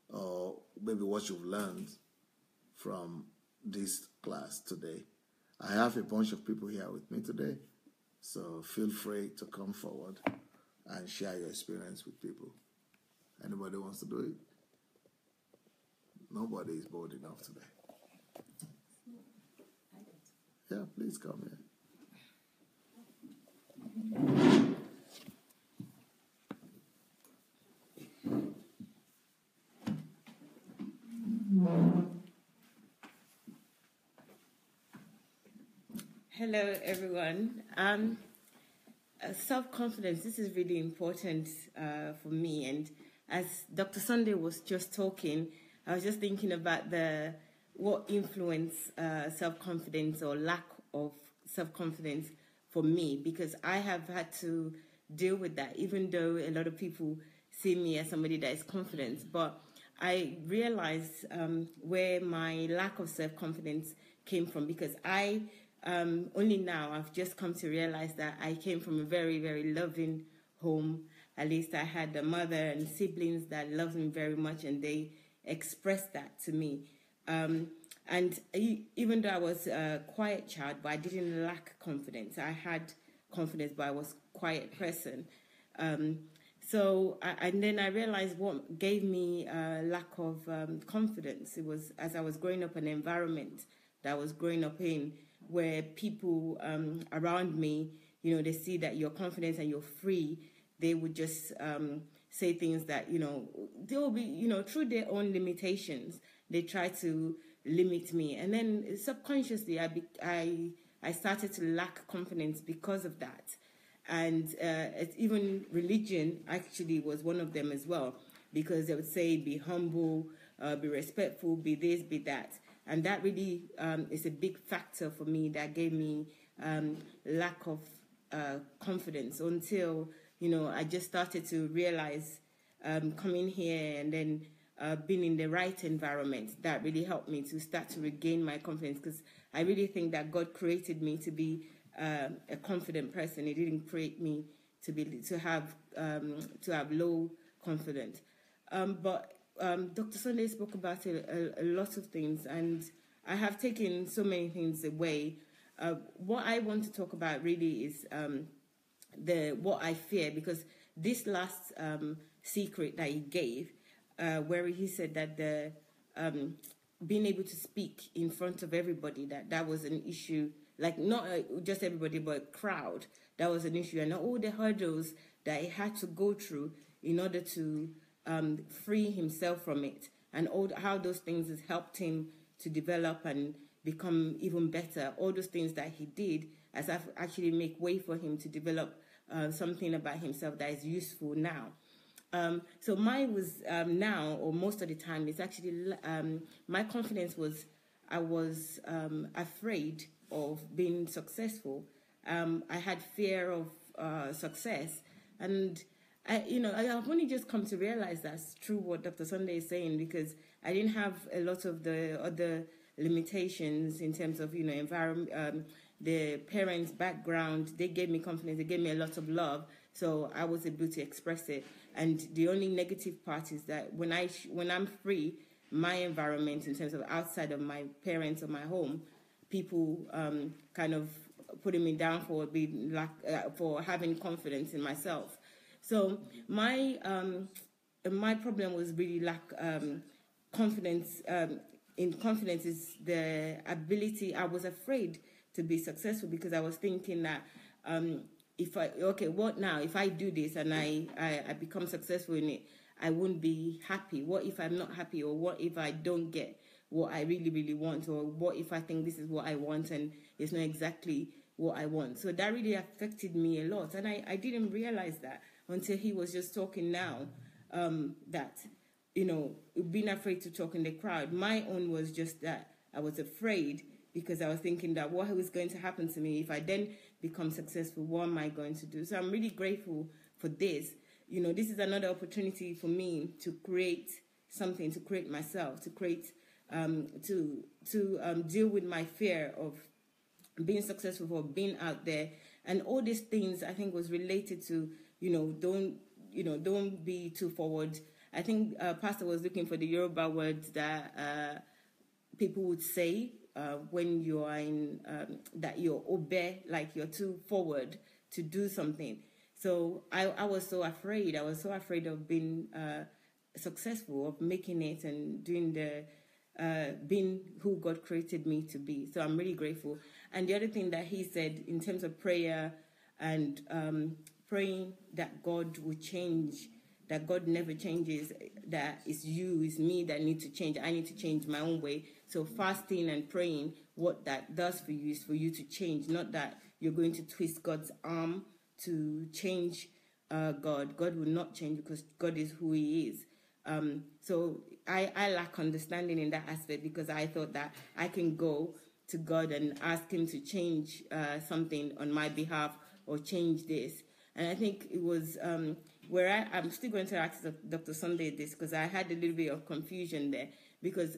or maybe what you've learned from this class today? I have a bunch of people here with me today, so feel free to come forward and share your experience with people. Anybody wants to do it? Nobody is bold enough today. Yeah, please come here. Hello, everyone. Self-confidence, this is really important for me. And as Dr. Sunday was just talking, I was just thinking about what influence self-confidence or lack of self-confidence for me, because I have had to deal with that, even though a lot of people see me as somebody that is confident. But I realized where my lack of self-confidence came from, because I only now I've just come to realize that I came from a very, very loving home. At least I had a mother and siblings that loved me very much, and they expressed that to me. And even though I was a quiet child, but I didn't lack confidence. I had confidence, but I was a quiet person. And then I realized what gave me a lack of confidence. It was as I was growing up, an environment that I was growing up in, where people around me, you know, they see that you're confident and you're free. They would just say things that, you know, they will be, you know, through their own limitations, they try to limit me. And then subconsciously I started to lack confidence because of that. And even religion actually was one of them as well, because they would say be humble, be respectful, be this, be that. And that really is a big factor for me that gave me lack of confidence, until, you know, I just started to realize coming here and then being in the right environment, that really helped me to start to regain my confidence, because I really think that God created me to be a confident person. He didn't create me to have low confidence. Dr. Sunday spoke about a lot of things, and I have taken so many things away. What I want to talk about really is what I fear, because this last secret that he gave, where he said that the being able to speak in front of everybody, that was an issue, like not just everybody, but a crowd, that was an issue, and all the hurdles that he had to go through in order to free himself from it, and how those things has helped him to develop and become even better. All those things that he did has actually make way for him to develop something about himself that is useful now. So mine was now, or most of the time, it's actually my confidence was I was afraid of being successful. I had fear of success, and I have only just come to realize that's true what Dr. Sunday is saying, because I didn't have a lot of the other limitations in terms of, environment, the parents' background. They gave me confidence, they gave me a lot of love, so I was able to express it. And the only negative part is that when I'm free, my environment in terms of outside of my parents or my home, people kind of putting me down for being for having confidence in myself. So my my problem was really confidence. In confidence is the ability. I was afraid to be successful because I was thinking that what now? If I do this and I become successful in it, I won't be happy. What if I'm not happy, or what if I don't get what I really, really want, or what if I think this is what I want and it's not exactly what I want? So that really affected me a lot, and I didn't realize that until he was just talking now, that, being afraid to talk in the crowd. My own was just that I was afraid because I was thinking that what was going to happen to me if I then become successful, what am I going to do? So I'm really grateful for this. This is another opportunity for me to create something, to create myself, to create, to deal with my fear of being successful or being out there. And all these things I think was related to, don't be too forward. I think Pastor was looking for the Yoruba words that people would say when you are in, that you're obe, like you're too forward to do something. So I was so afraid. I was so afraid of being successful, of making it and doing being who God created me to be. So I'm really grateful. And the other thing that he said in terms of prayer and praying that God will change, that God never changes, that it's you, it's me that need to change. I need to change my own way. So fasting and praying, what that does for you is for you to change, not that you're going to twist God's arm to change God. God will not change because God is who he is. So I lack understanding in that aspect, because I thought that I can go to God and ask him to change something on my behalf or change this. And I think it was where I'm still going to ask Dr. Sunday this, because I had a little bit of confusion there, because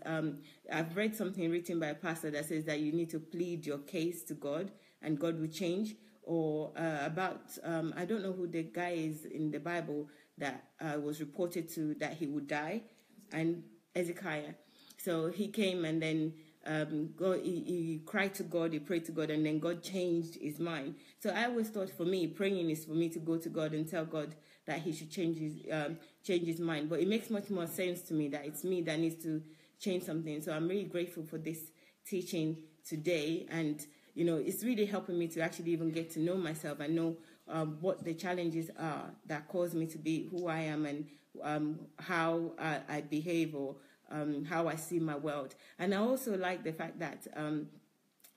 I've read something written by a pastor that says that you need to plead your case to God and God will change. Or I don't know who the guy is in the Bible that was reported to that he would die, and Ezekiah. So he came and then God, he cried to God, he prayed to God, and then God changed his mind. So I always thought, for me, praying is for me to go to God and tell God that he should change his mind. But it makes much more sense to me that it's me that needs to change something. So I'm really grateful for this teaching today, and it's really helping me to actually even get to know myself and know what the challenges are that cause me to be who I am, and how I behave, or how I see my world. And I also like the fact that,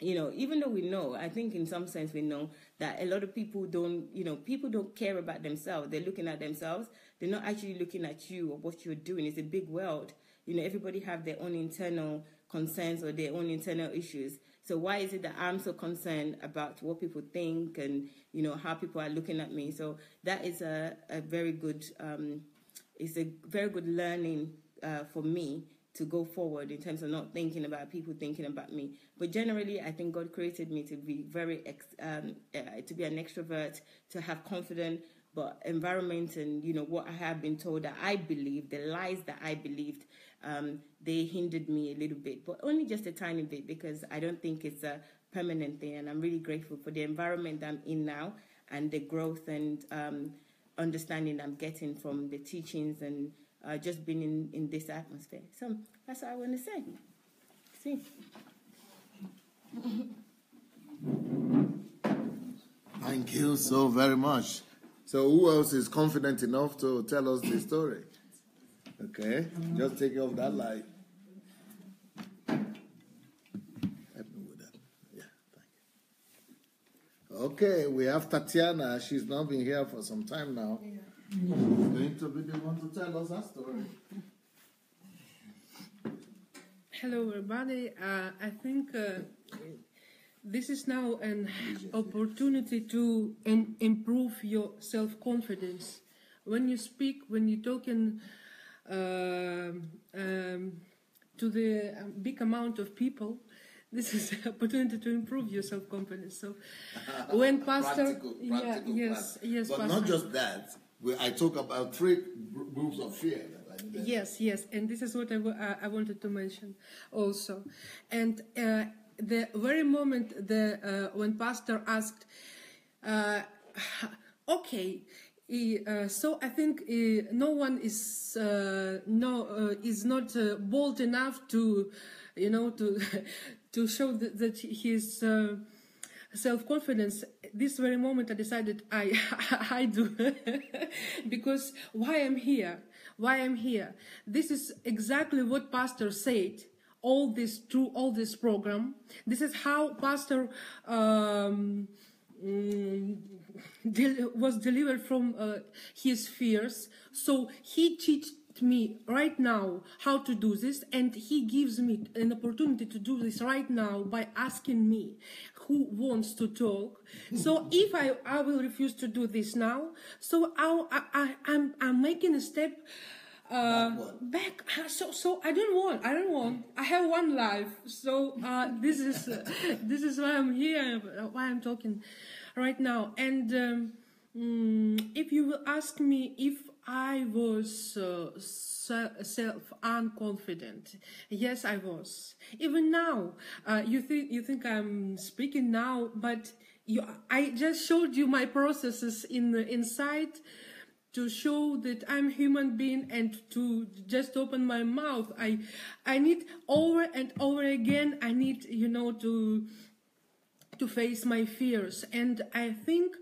even though we know, I think in some sense we know that a lot of people don't, people don't care about themselves. They're looking at themselves. They're not actually looking at you or what you're doing. It's a big world. Everybody have their own internal concerns or their own internal issues. So why is it that I'm so concerned about what people think and how people are looking at me? So that is a very good it's a very good learning for me to go forward in terms of not thinking about people thinking about me. But generally, I think God created me to be to be an extrovert, to have confidence. But environment and, what I have been told that I believed, the lies that I believed, they hindered me a little bit, but only just a tiny bit, because I don't think it's a permanent thing. And I'm really grateful for the environment I'm in now and the growth and understanding I'm getting from the teachings and just being in this atmosphere. So that's what I want to say. See. Thank you so very much. So who else is confident enough to tell us the story? Okay, just take off that light. Help me with that. Yeah, thank you. Okay, we have Tatiana. She's not been here for some time now. Yeah. She's going to be the one to tell us her story. Hello, everybody. I think This is now an opportunity to improve your self-confidence. When you speak, when you talk to the big amount of people, this is an opportunity to improve your self-confidence. So, when Pastor, Pastor. Not just that. I talk about three groups of fear. Yes, yes, and this is what I wanted to mention also. And the very moment when Pastor asked, okay. So I think no one is not bold enough to, you know, to to show that his self-confidence. This very moment I decided I do because why I'm here. This is exactly what Pastor said. All this through all this program. This is how Pastor. Was delivered from his fears. So he teaches me right now how to do this, and he gives me an opportunity to do this right now by asking me who wants to talk. So if I will refuse to do this now, so I'm making a step back. So I don't want. I have one life. So this is why I'm here, why I'm talking right now. And if you will ask me if I was self-unconfident, yes, I was. Even now, you think I'm speaking now, but I just showed you my processes in the inside. To show that I'm human being, and to just open my mouth, I need over and over again. I need, you know, to face my fears. And I think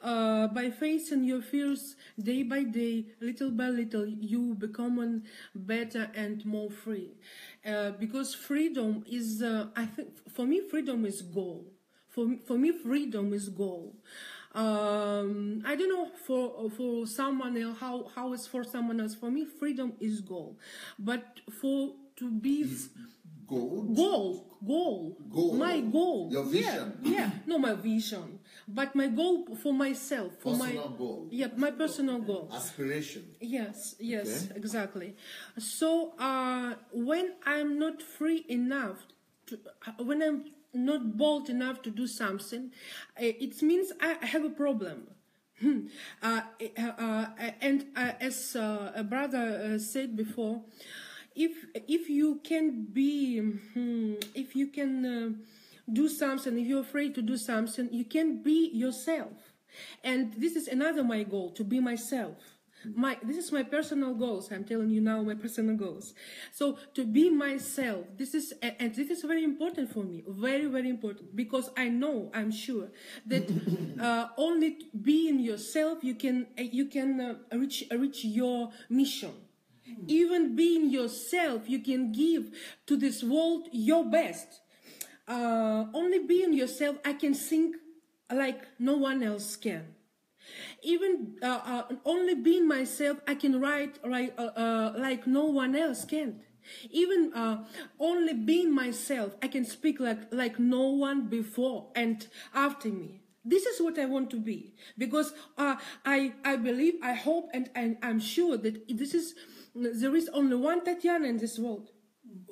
by facing your fears day by day, little by little, you become better and more free. Because freedom is, I think, for me, freedom is goal. For me, freedom is goal. I don't know for someone else how it's for someone else. For me, freedom is goal, but goal. My goal. Your vision. Yeah. No, my vision, but my goal for myself. Personal goal. Yeah, my personal goal. Aspiration. Yes. Yes. Okay. Exactly. So when I'm not free enough, when I'm not bold enough to do something, it means I have a problem. As a brother said before, if you can do something, if you're afraid to do something, you can be yourself. And this is another my goal, to be myself. This is my personal goals. I'm telling you now my personal goals. So to be myself, this is very important for me, very, very important, because I know, I'm sure that only being yourself you can reach your mission. Even being yourself, you can give to this world your best. Only being yourself, I can sing like no one else can. Even only being myself, I can write like no one else can. Even only being myself, I can speak like no one before and after me. This is what I want to be, because I believe, I hope, and I'm sure that there is only one Tatiana in this world.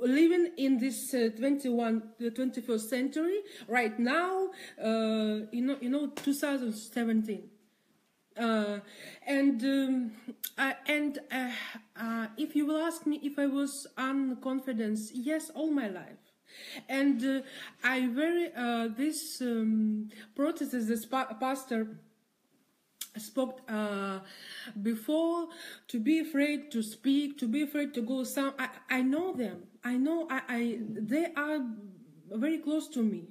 Living in this 21st century right now, 2017, and if you will ask me if I was unconfident, yes, all my life. And I very this processes this pastor spoke before, to be afraid to speak, to be afraid to go some. I know them. I know they are very close to me.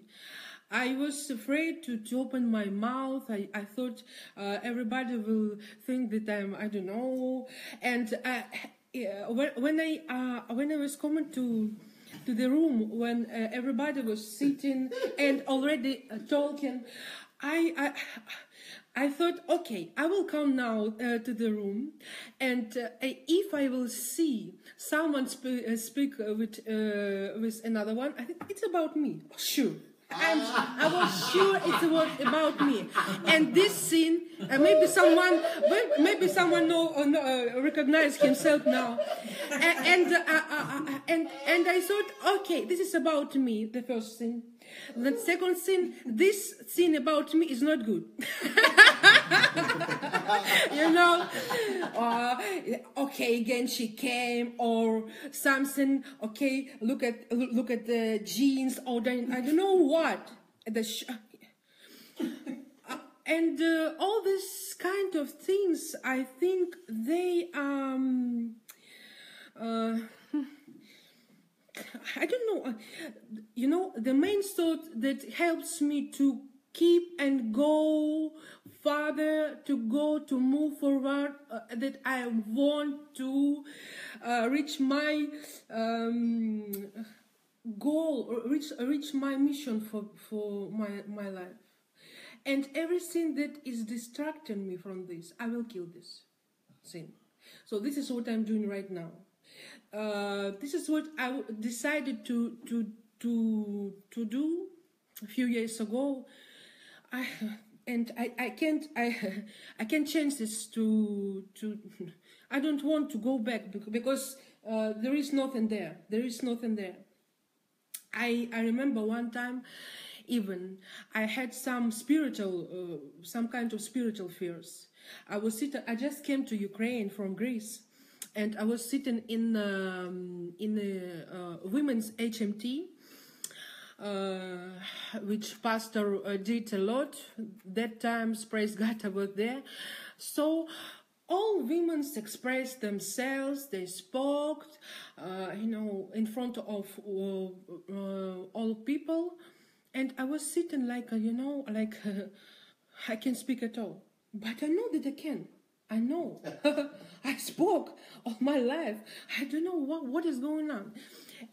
I was afraid to open my mouth. I thought everybody will think that I don't know. And when I was coming to the room, when everybody was sitting and already talking, I thought, okay, I will come now to the room, and if I will see someone speak with another one, I think it's about me. Sure. and I was sure it was about me. And this scene, maybe someone recognize himself now. And I thought, okay, this is about me. The first scene. The second scene, this scene about me is not good. You know, okay, again she came or something. Okay, look at the jeans or the, I don't know what. And all these kind of things, I think they I don't know. You know, the main thought that helps me to keep and go further, to move forward, that I want to reach my goal, reach my mission for my life. And everything that is distracting me from this, I will kill this thing. So this is what I'm doing right now. This is what I decided to do a few years ago. I can't change this to I don't want to go back because there is nothing there. I remember one time even I had some kind of spiritual fears. I just came to Ukraine from Greece. And I was sitting in a women's HMT, which pastor did a lot. That time, praise God, I was there. So all women expressed themselves. They spoke, you know, in front of all people. And I was sitting like, you know, like I can't speak at all, but I know that I can. I know, I spoke of my life. I don't know what is going on.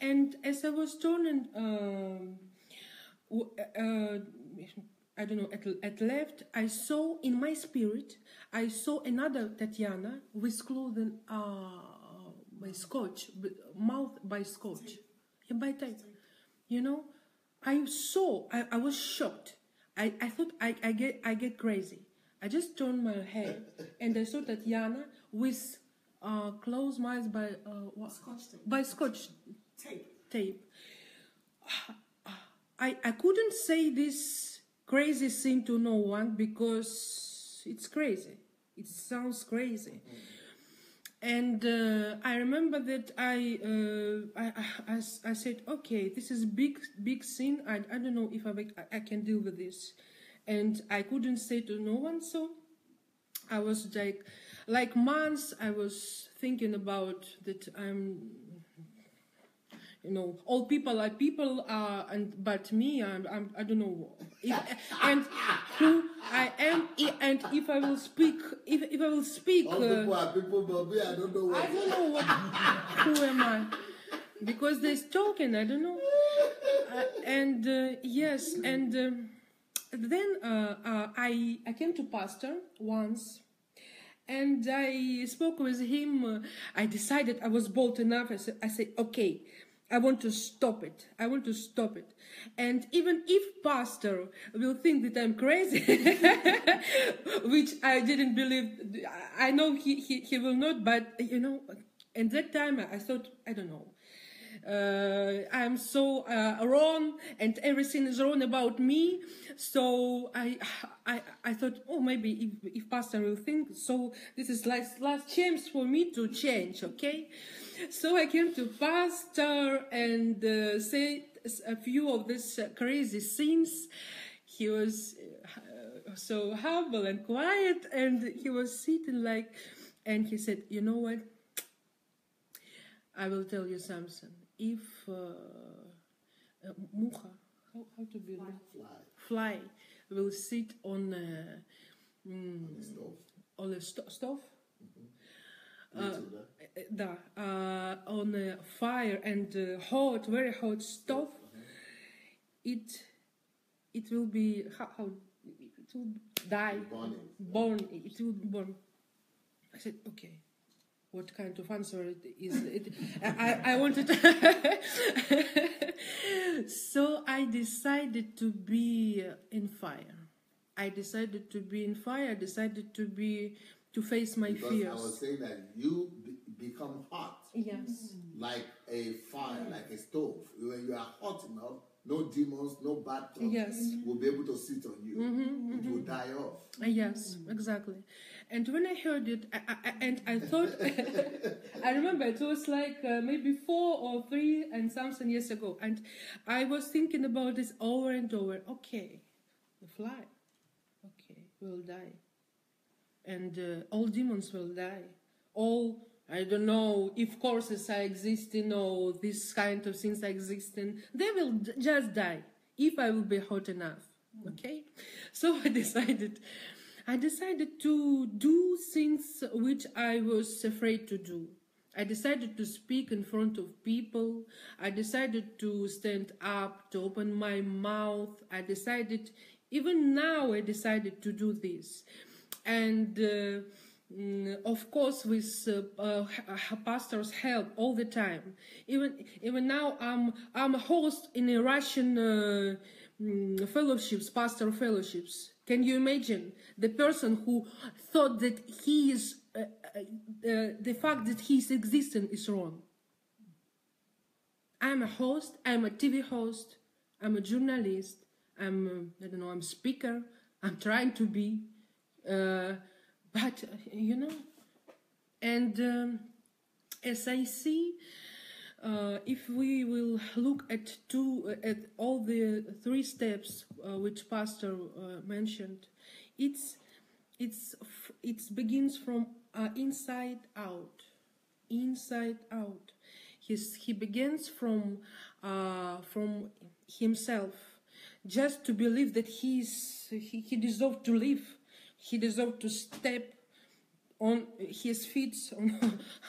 And as I was turning, I don't know, at left, I saw in my spirit, I saw another Tatiana with clothing by scotch, mouth by scotch, by tape. You know, I saw, I was shocked. I thought I get crazy. I just turned my head and I saw Tatiana with closed eyes by scotch tape. I couldn't say this crazy thing to no one because it's crazy. It sounds crazy. And I remember that I said, okay, this is big thing. I don't know if I can deal with this. And I couldn't say to no one, so I was like months I was thinking about that I'm, you know, all people are people, but me, I don't know, and who I am, and if I will speak, if I will speak, all people are people, but me, I don't know what, who am I? Because they're talking, I don't know, yes, and. Then I came to pastor once, and I spoke with him. I decided I was bold enough. I said, okay, I want to stop it. And even if pastor will think that I'm crazy, which I didn't believe, I know he will not. But you know, at that time I thought, I don't know. I'm so wrong, and everything is wrong about me. So I thought, oh, maybe if pastor will think, so this is last chance for me to change, okay? So I came to pastor and said a few of these crazy things. He was so humble and quiet, and he was sitting like, and he said, you know what? I will tell you something. If mucha, how to be fly will sit on the stove, on a fire and hot, very hot stove, it will be it will die, born. I said, okay, What kind of answer it is? I wanted. So I decided to be in fire. I decided to be in fire. I decided to be to face my fears. I was saying that you become hot. Yes. Like a fire, like a stove. When you are hot enough, no demons, no bad thoughts will be able to sit on you. It will die off. Yes, exactly. And when I heard it, I thought, I remember it was like maybe 4 or 3 and something years ago. And I was thinking about this over and over. Okay, the fly, okay, will die. And all demons will die. All, I don't know, if courses are existing or this kind of things are existing, they will just die if I will be hot enough. Okay? So I decided to do things which I was afraid to do. I decided to speak in front of people. I decided to stand up, to open my mouth. I decided, even now I decided to do this. And of course, with pastor's help all the time. Even now, I'm a host in a Russian fellowships, pastor fellowships. Can you imagine the person who thought that he is, the fact that his existence is wrong? I'm a host, I'm a TV host, I'm a journalist, I'm a speaker, I'm trying to be, but, you know, and as I see, if we will look at all the 3 steps which Pastor mentioned, it begins from inside out. He begins from himself, just to believe that he deserved to live, he deserved to step on his feet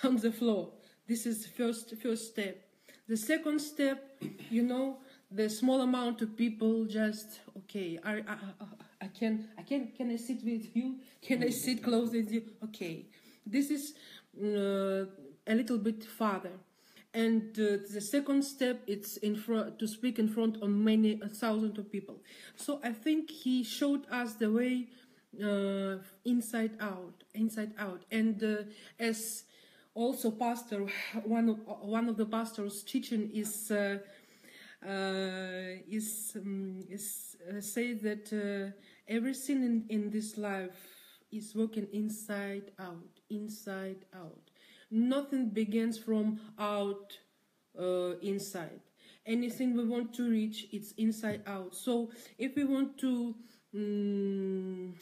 on the floor. This is the first step. The second step, you know, the small amount of people just, okay, can I sit with you? Can I sit close with you? Okay. This is a little bit farther. And the second step, it's to speak in front of many thousands of people. So I think he showed us the way inside out. And as also, pastor, one of the pastor's teaching is say that everything in this life is working inside out. Nothing begins from out, inside. Anything we want to reach, it's inside out. So if we want to win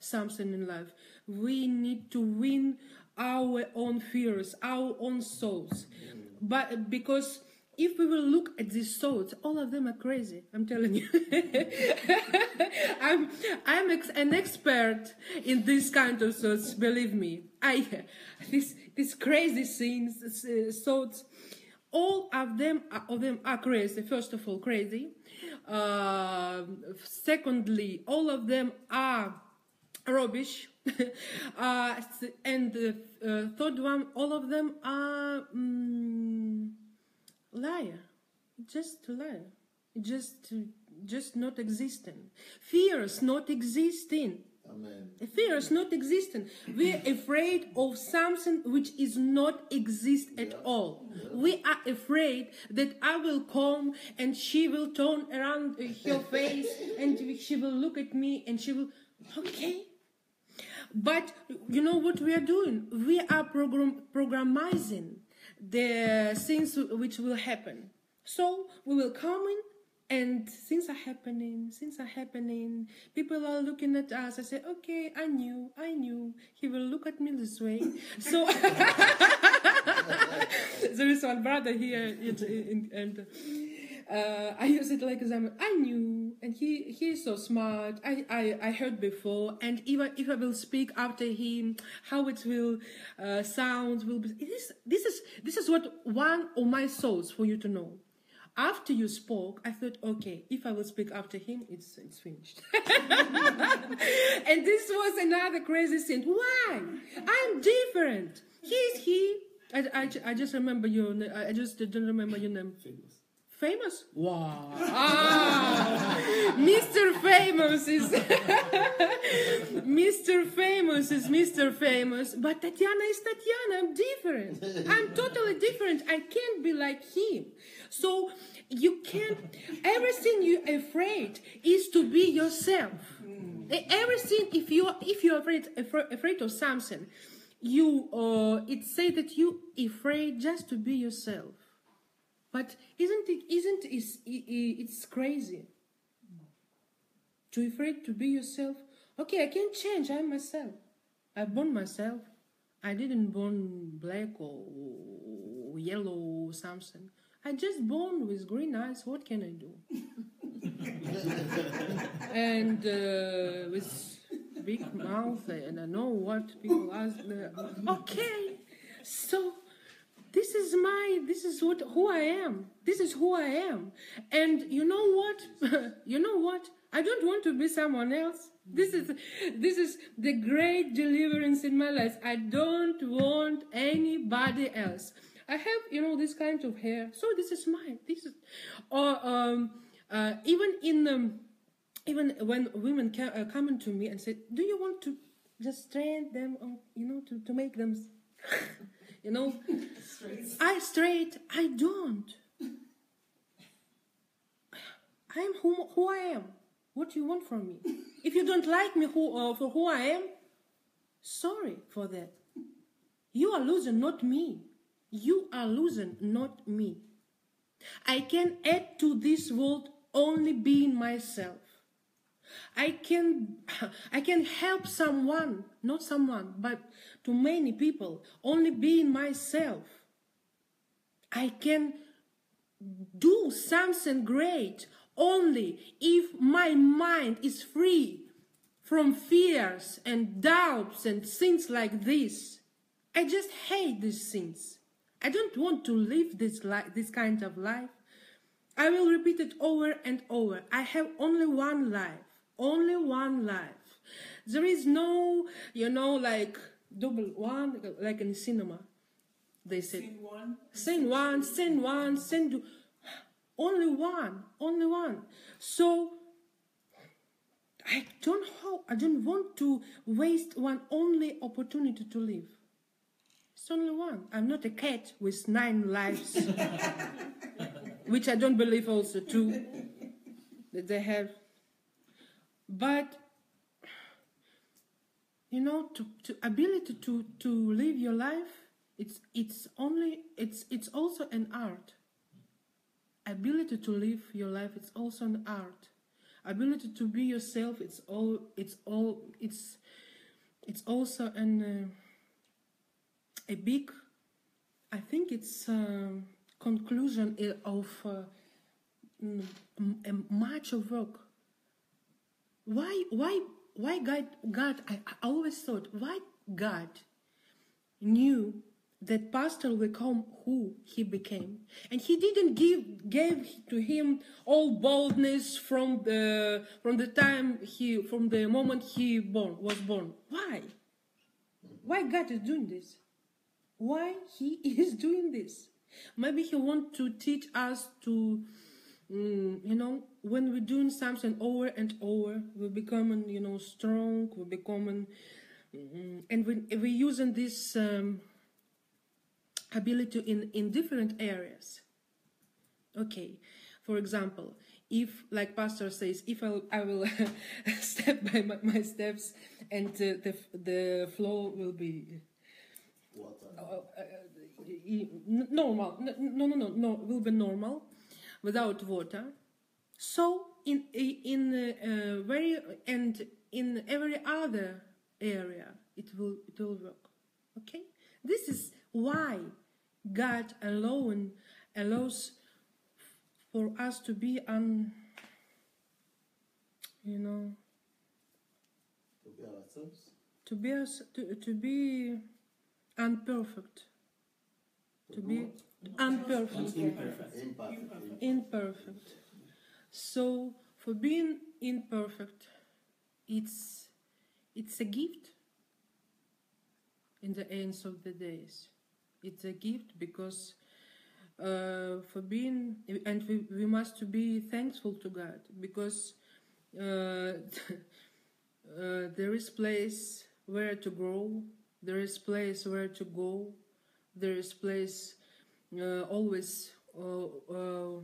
something in life, we need to win our own fears, our own souls. But because if we will look at these souls, all of them are crazy, I'm telling you. I'm an expert in this kind of thoughts, believe me. These crazy things, thoughts, all of them are crazy. First of all, crazy. Secondly, all of them are rubbish. And the third one, all of them are liar, just liar, just not existing. Fears not existing. Amen. Fears not existing. We're afraid of something which is not exist at all. Yeah. We are afraid that I will come and she will turn around her face and she will look at me and she will, okay. But you know what we are doing? We are programming the things which will happen. So we will come in and things are happening. People are looking at us. I say, okay, I knew. He will look at me this way. So there is one brother here and I use it like example. I knew, and he is so smart. I heard before, and even if I will speak after him, how it will sound will be. This is what one of my souls for you to know. after you spoke, I thought, okay, if I will speak after him, it's finished. And this was another crazy thing. Why? I'm different. He's he. I just remember your. I just don't remember your name. Famous. Famous? Wow. Ah, Mr. Famous is... Mr. Famous is Mr. Famous. But Tatiana is Tatiana. I'm different. I'm totally different. I can't be like him. So you can't... Everything you're afraid is to be yourself. Everything, if you're afraid of something, you it say that you afraid just to be yourself. But isn't it crazy to be afraid to be yourself? Okay, I can change. I'm myself. I born myself. I didn't born black or yellow or something. I just born with green eyes. What can I do? And with big mouth, and I know what people ask. Okay, so. This is who I am. This is who I am. And you know what? You know what? I don't want to be someone else. This is the great deliverance in my life. I don't want anybody else. I have, you know, this kind of hair. So this is mine. This is, or even in even when women come to me and say, "Do you want to just train them? Or, you know, to make them." You know, I don't. I'm who I am. What do you want from me? If you don't like me for who I am, sorry for that. You are losing, not me. You are losing, not me. I can add to this world only being myself. I can help someone, not someone, but to many people, only being myself. I can do something great only if my mind is free from fears and doubts and things like this. I just hate these things. I don't want to live this kind of life. I will repeat it over and over. I have only one life. Only one life. There is no, you know, like double one, like in cinema. They said, sin one, only one. So I don't want to waste one only opportunity to live. It's only one. I'm not a cat with 9 lives, which I don't believe also too that they have. But you know, to ability to live your life, it's also an art. Ability to live your life, it's also an art. Ability to be yourself, it's also an a big, I think it's conclusion of a much of work. Why God, I always thought, why God knew that Pastor will become who he became? And he didn't gave to him all boldness from the moment he was born. Why? Why God is doing this? Why he is doing this? Maybe he wants to teach us to, you know, when we're doing something over and over, we're becoming, you know, strong, we're becoming, and we're using this ability in different areas. Okay, for example, if, like Pastor says, if I will step by my steps and the flow will be... normal, no, will be normal, without water. So in very and in every other area it will work. Okay, this is why God alone allows for us to be you know, to be ourselves, to be unperfect. To be imperfect. Imperfect. So for being imperfect, it's a gift in the ends of the days. It's a gift because for being, and we must to be thankful to God, because there is place where to grow, there is place where to go, there is place always for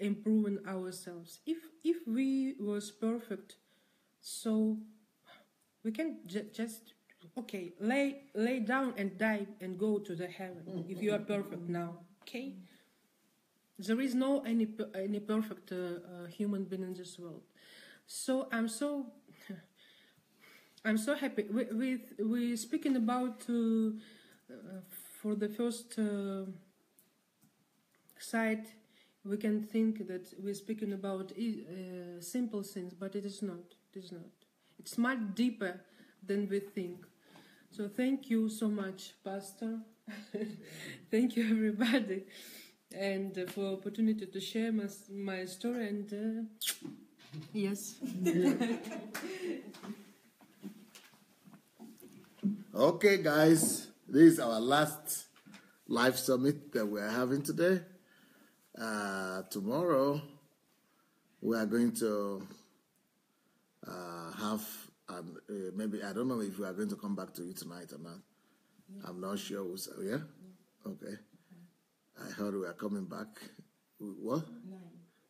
improving ourselves. If we was perfect, so we can just okay lay down and die and go to the heaven. If you are perfect now, okay. There is no any perfect human being in this world. So I'm so happy. We speaking about for the first side, we can think that we're speaking about simple things, but it is not. It is not. It's much deeper than we think. So thank you so much, Pastor. Thank you, everybody, and for opportunity to share my story. And yes. Okay, guys, this is our last live summit that we are having today. Tomorrow, we are going to have maybe, I don't know if we are going to come back to you tonight or not. Yeah. I'm not sure. Yeah? Okay. I heard we are coming back. What?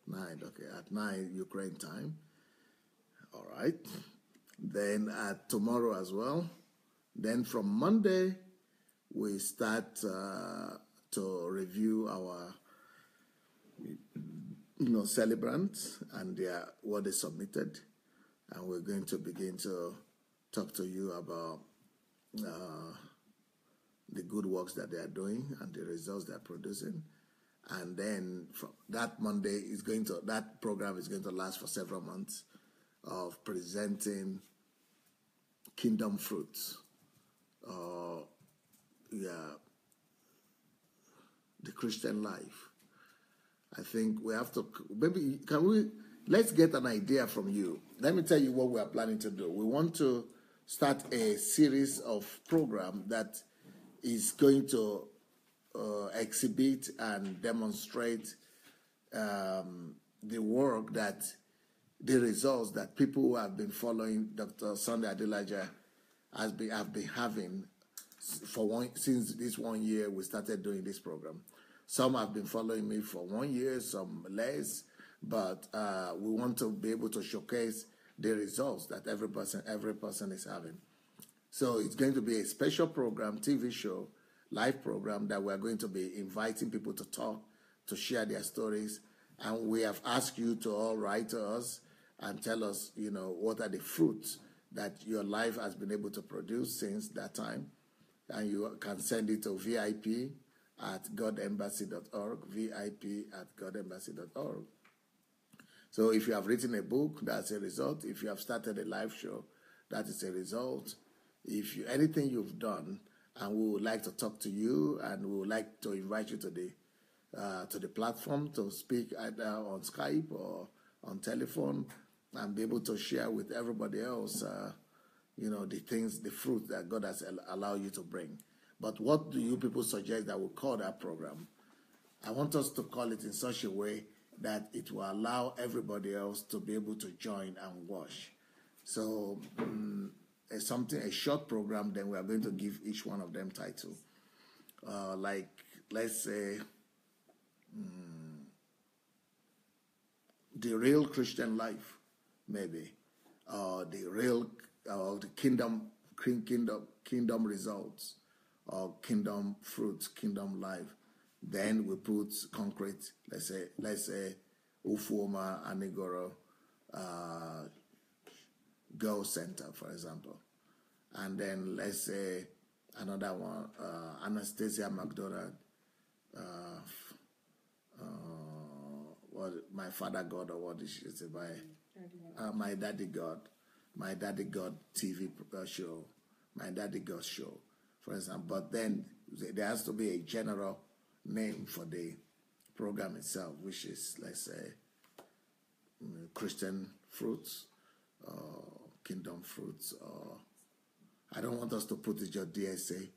9. Okay. At 9 Ukraine time. All right. Then tomorrow as well. Then from Monday, we start to review our, celebrants and what they submitted. And we're going to begin to talk to you about the good works that they are doing and the results they are producing. And then from that Monday, that program is going to last for several months of presenting kingdom fruits. The Christian life. I think we have to, maybe, let's get an idea from you. Let me tell you what we are planning to do. We want to start a series of programs that is going to exhibit and demonstrate the work the results that people who have been following Dr. Sunday Adelaja have been having since this 1 year we started doing this program. Some have been following me for 1 year, some less, but we want to be able to showcase the results that every person is having. So it's going to be a special program, TV show, live program that we're going to be inviting people to talk, to share their stories, and we have asked you to all write to us and tell us, what are the fruits that your life has been able to produce since that time. And you can send it to vip@godembassy.org, vip@godembassy.org. So if you have written a book, that's a result. If you have started a live show, that is a result. If anything you've done, and we would like to talk to you, and we would like to invite you to the platform to speak either on Skype or on telephone, and be able to share with everybody else, the fruit that God has allowed you to bring. But what do you people suggest that we call that program? I want us to call it in such a way that it will allow everybody else to be able to join and watch. So a short program, then we are going to give each one of them title. Like, let's say, the real Christian life, maybe, the real, the kingdom results, or kingdom fruits, kingdom life. Then we put concrete. Let's say, Ufuoma Anigoro Girl Center, for example, and then let's say another one, Anastasia McDonald. My father God, or what is she say by? My daddy God. My Daddy God TV show, My Daddy God show. for example, but then there has to be a general name for the program itself, which is, let's say, Christian fruits or kingdom fruits, or I don't want us to put it just DSA,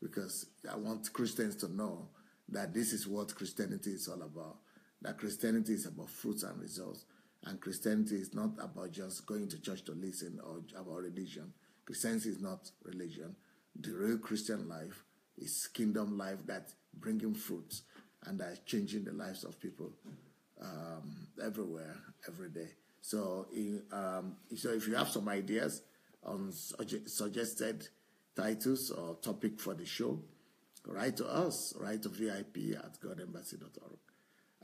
because I want Christians to know that this is what Christianity is all about, that Christianity is about fruits and results, and Christianity is not about just going to church to listen or about religion. Christianity is not religion. The real Christian life is kingdom life that's bringing fruits and that's changing the lives of people everywhere, every day. So, so if you have some ideas on suggested titles or topic for the show, write to us, write to VIP@godembassy.org.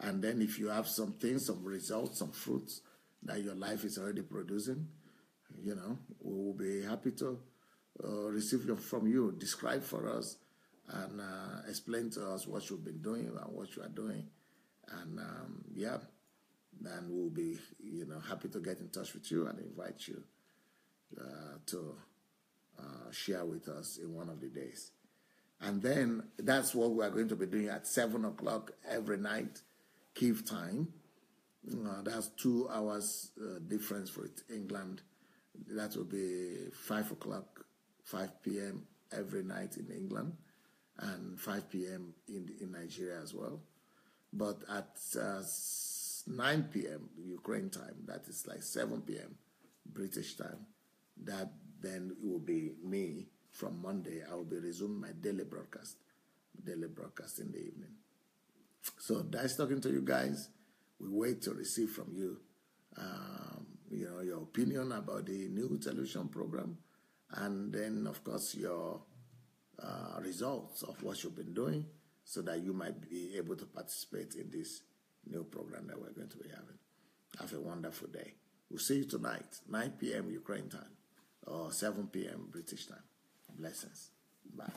And then if you have some things, some results, some fruits that your life is already producing, you know, we will be happy to receive them from you. Describe for us and explain to us what you've been doing and what you are doing. And yeah, then we'll be, you know, happy to get in touch with you and invite you to share with us in one of the days. And then that's what we are going to be doing at 7 o'clock every night, Kiev time. That's 2 hours difference for England. That will be 5 o'clock, 5 p.m. every night in England, and 5 p.m. in Nigeria as well. But at 9 p.m. Ukraine time, that is like 7 p.m. British time, that then it will be me. From Monday, I will be resuming my daily broadcast in the evening. So that's talking to you guys. We wait to receive from you, you know, your opinion about the new television program, and then of course your results of what you've been doing, so that you might be able to participate in this new program that we're going to be having. Have a wonderful day. We'll see you tonight, 9 p.m. Ukraine time, or 7 p.m. British time. Blessings. Bye.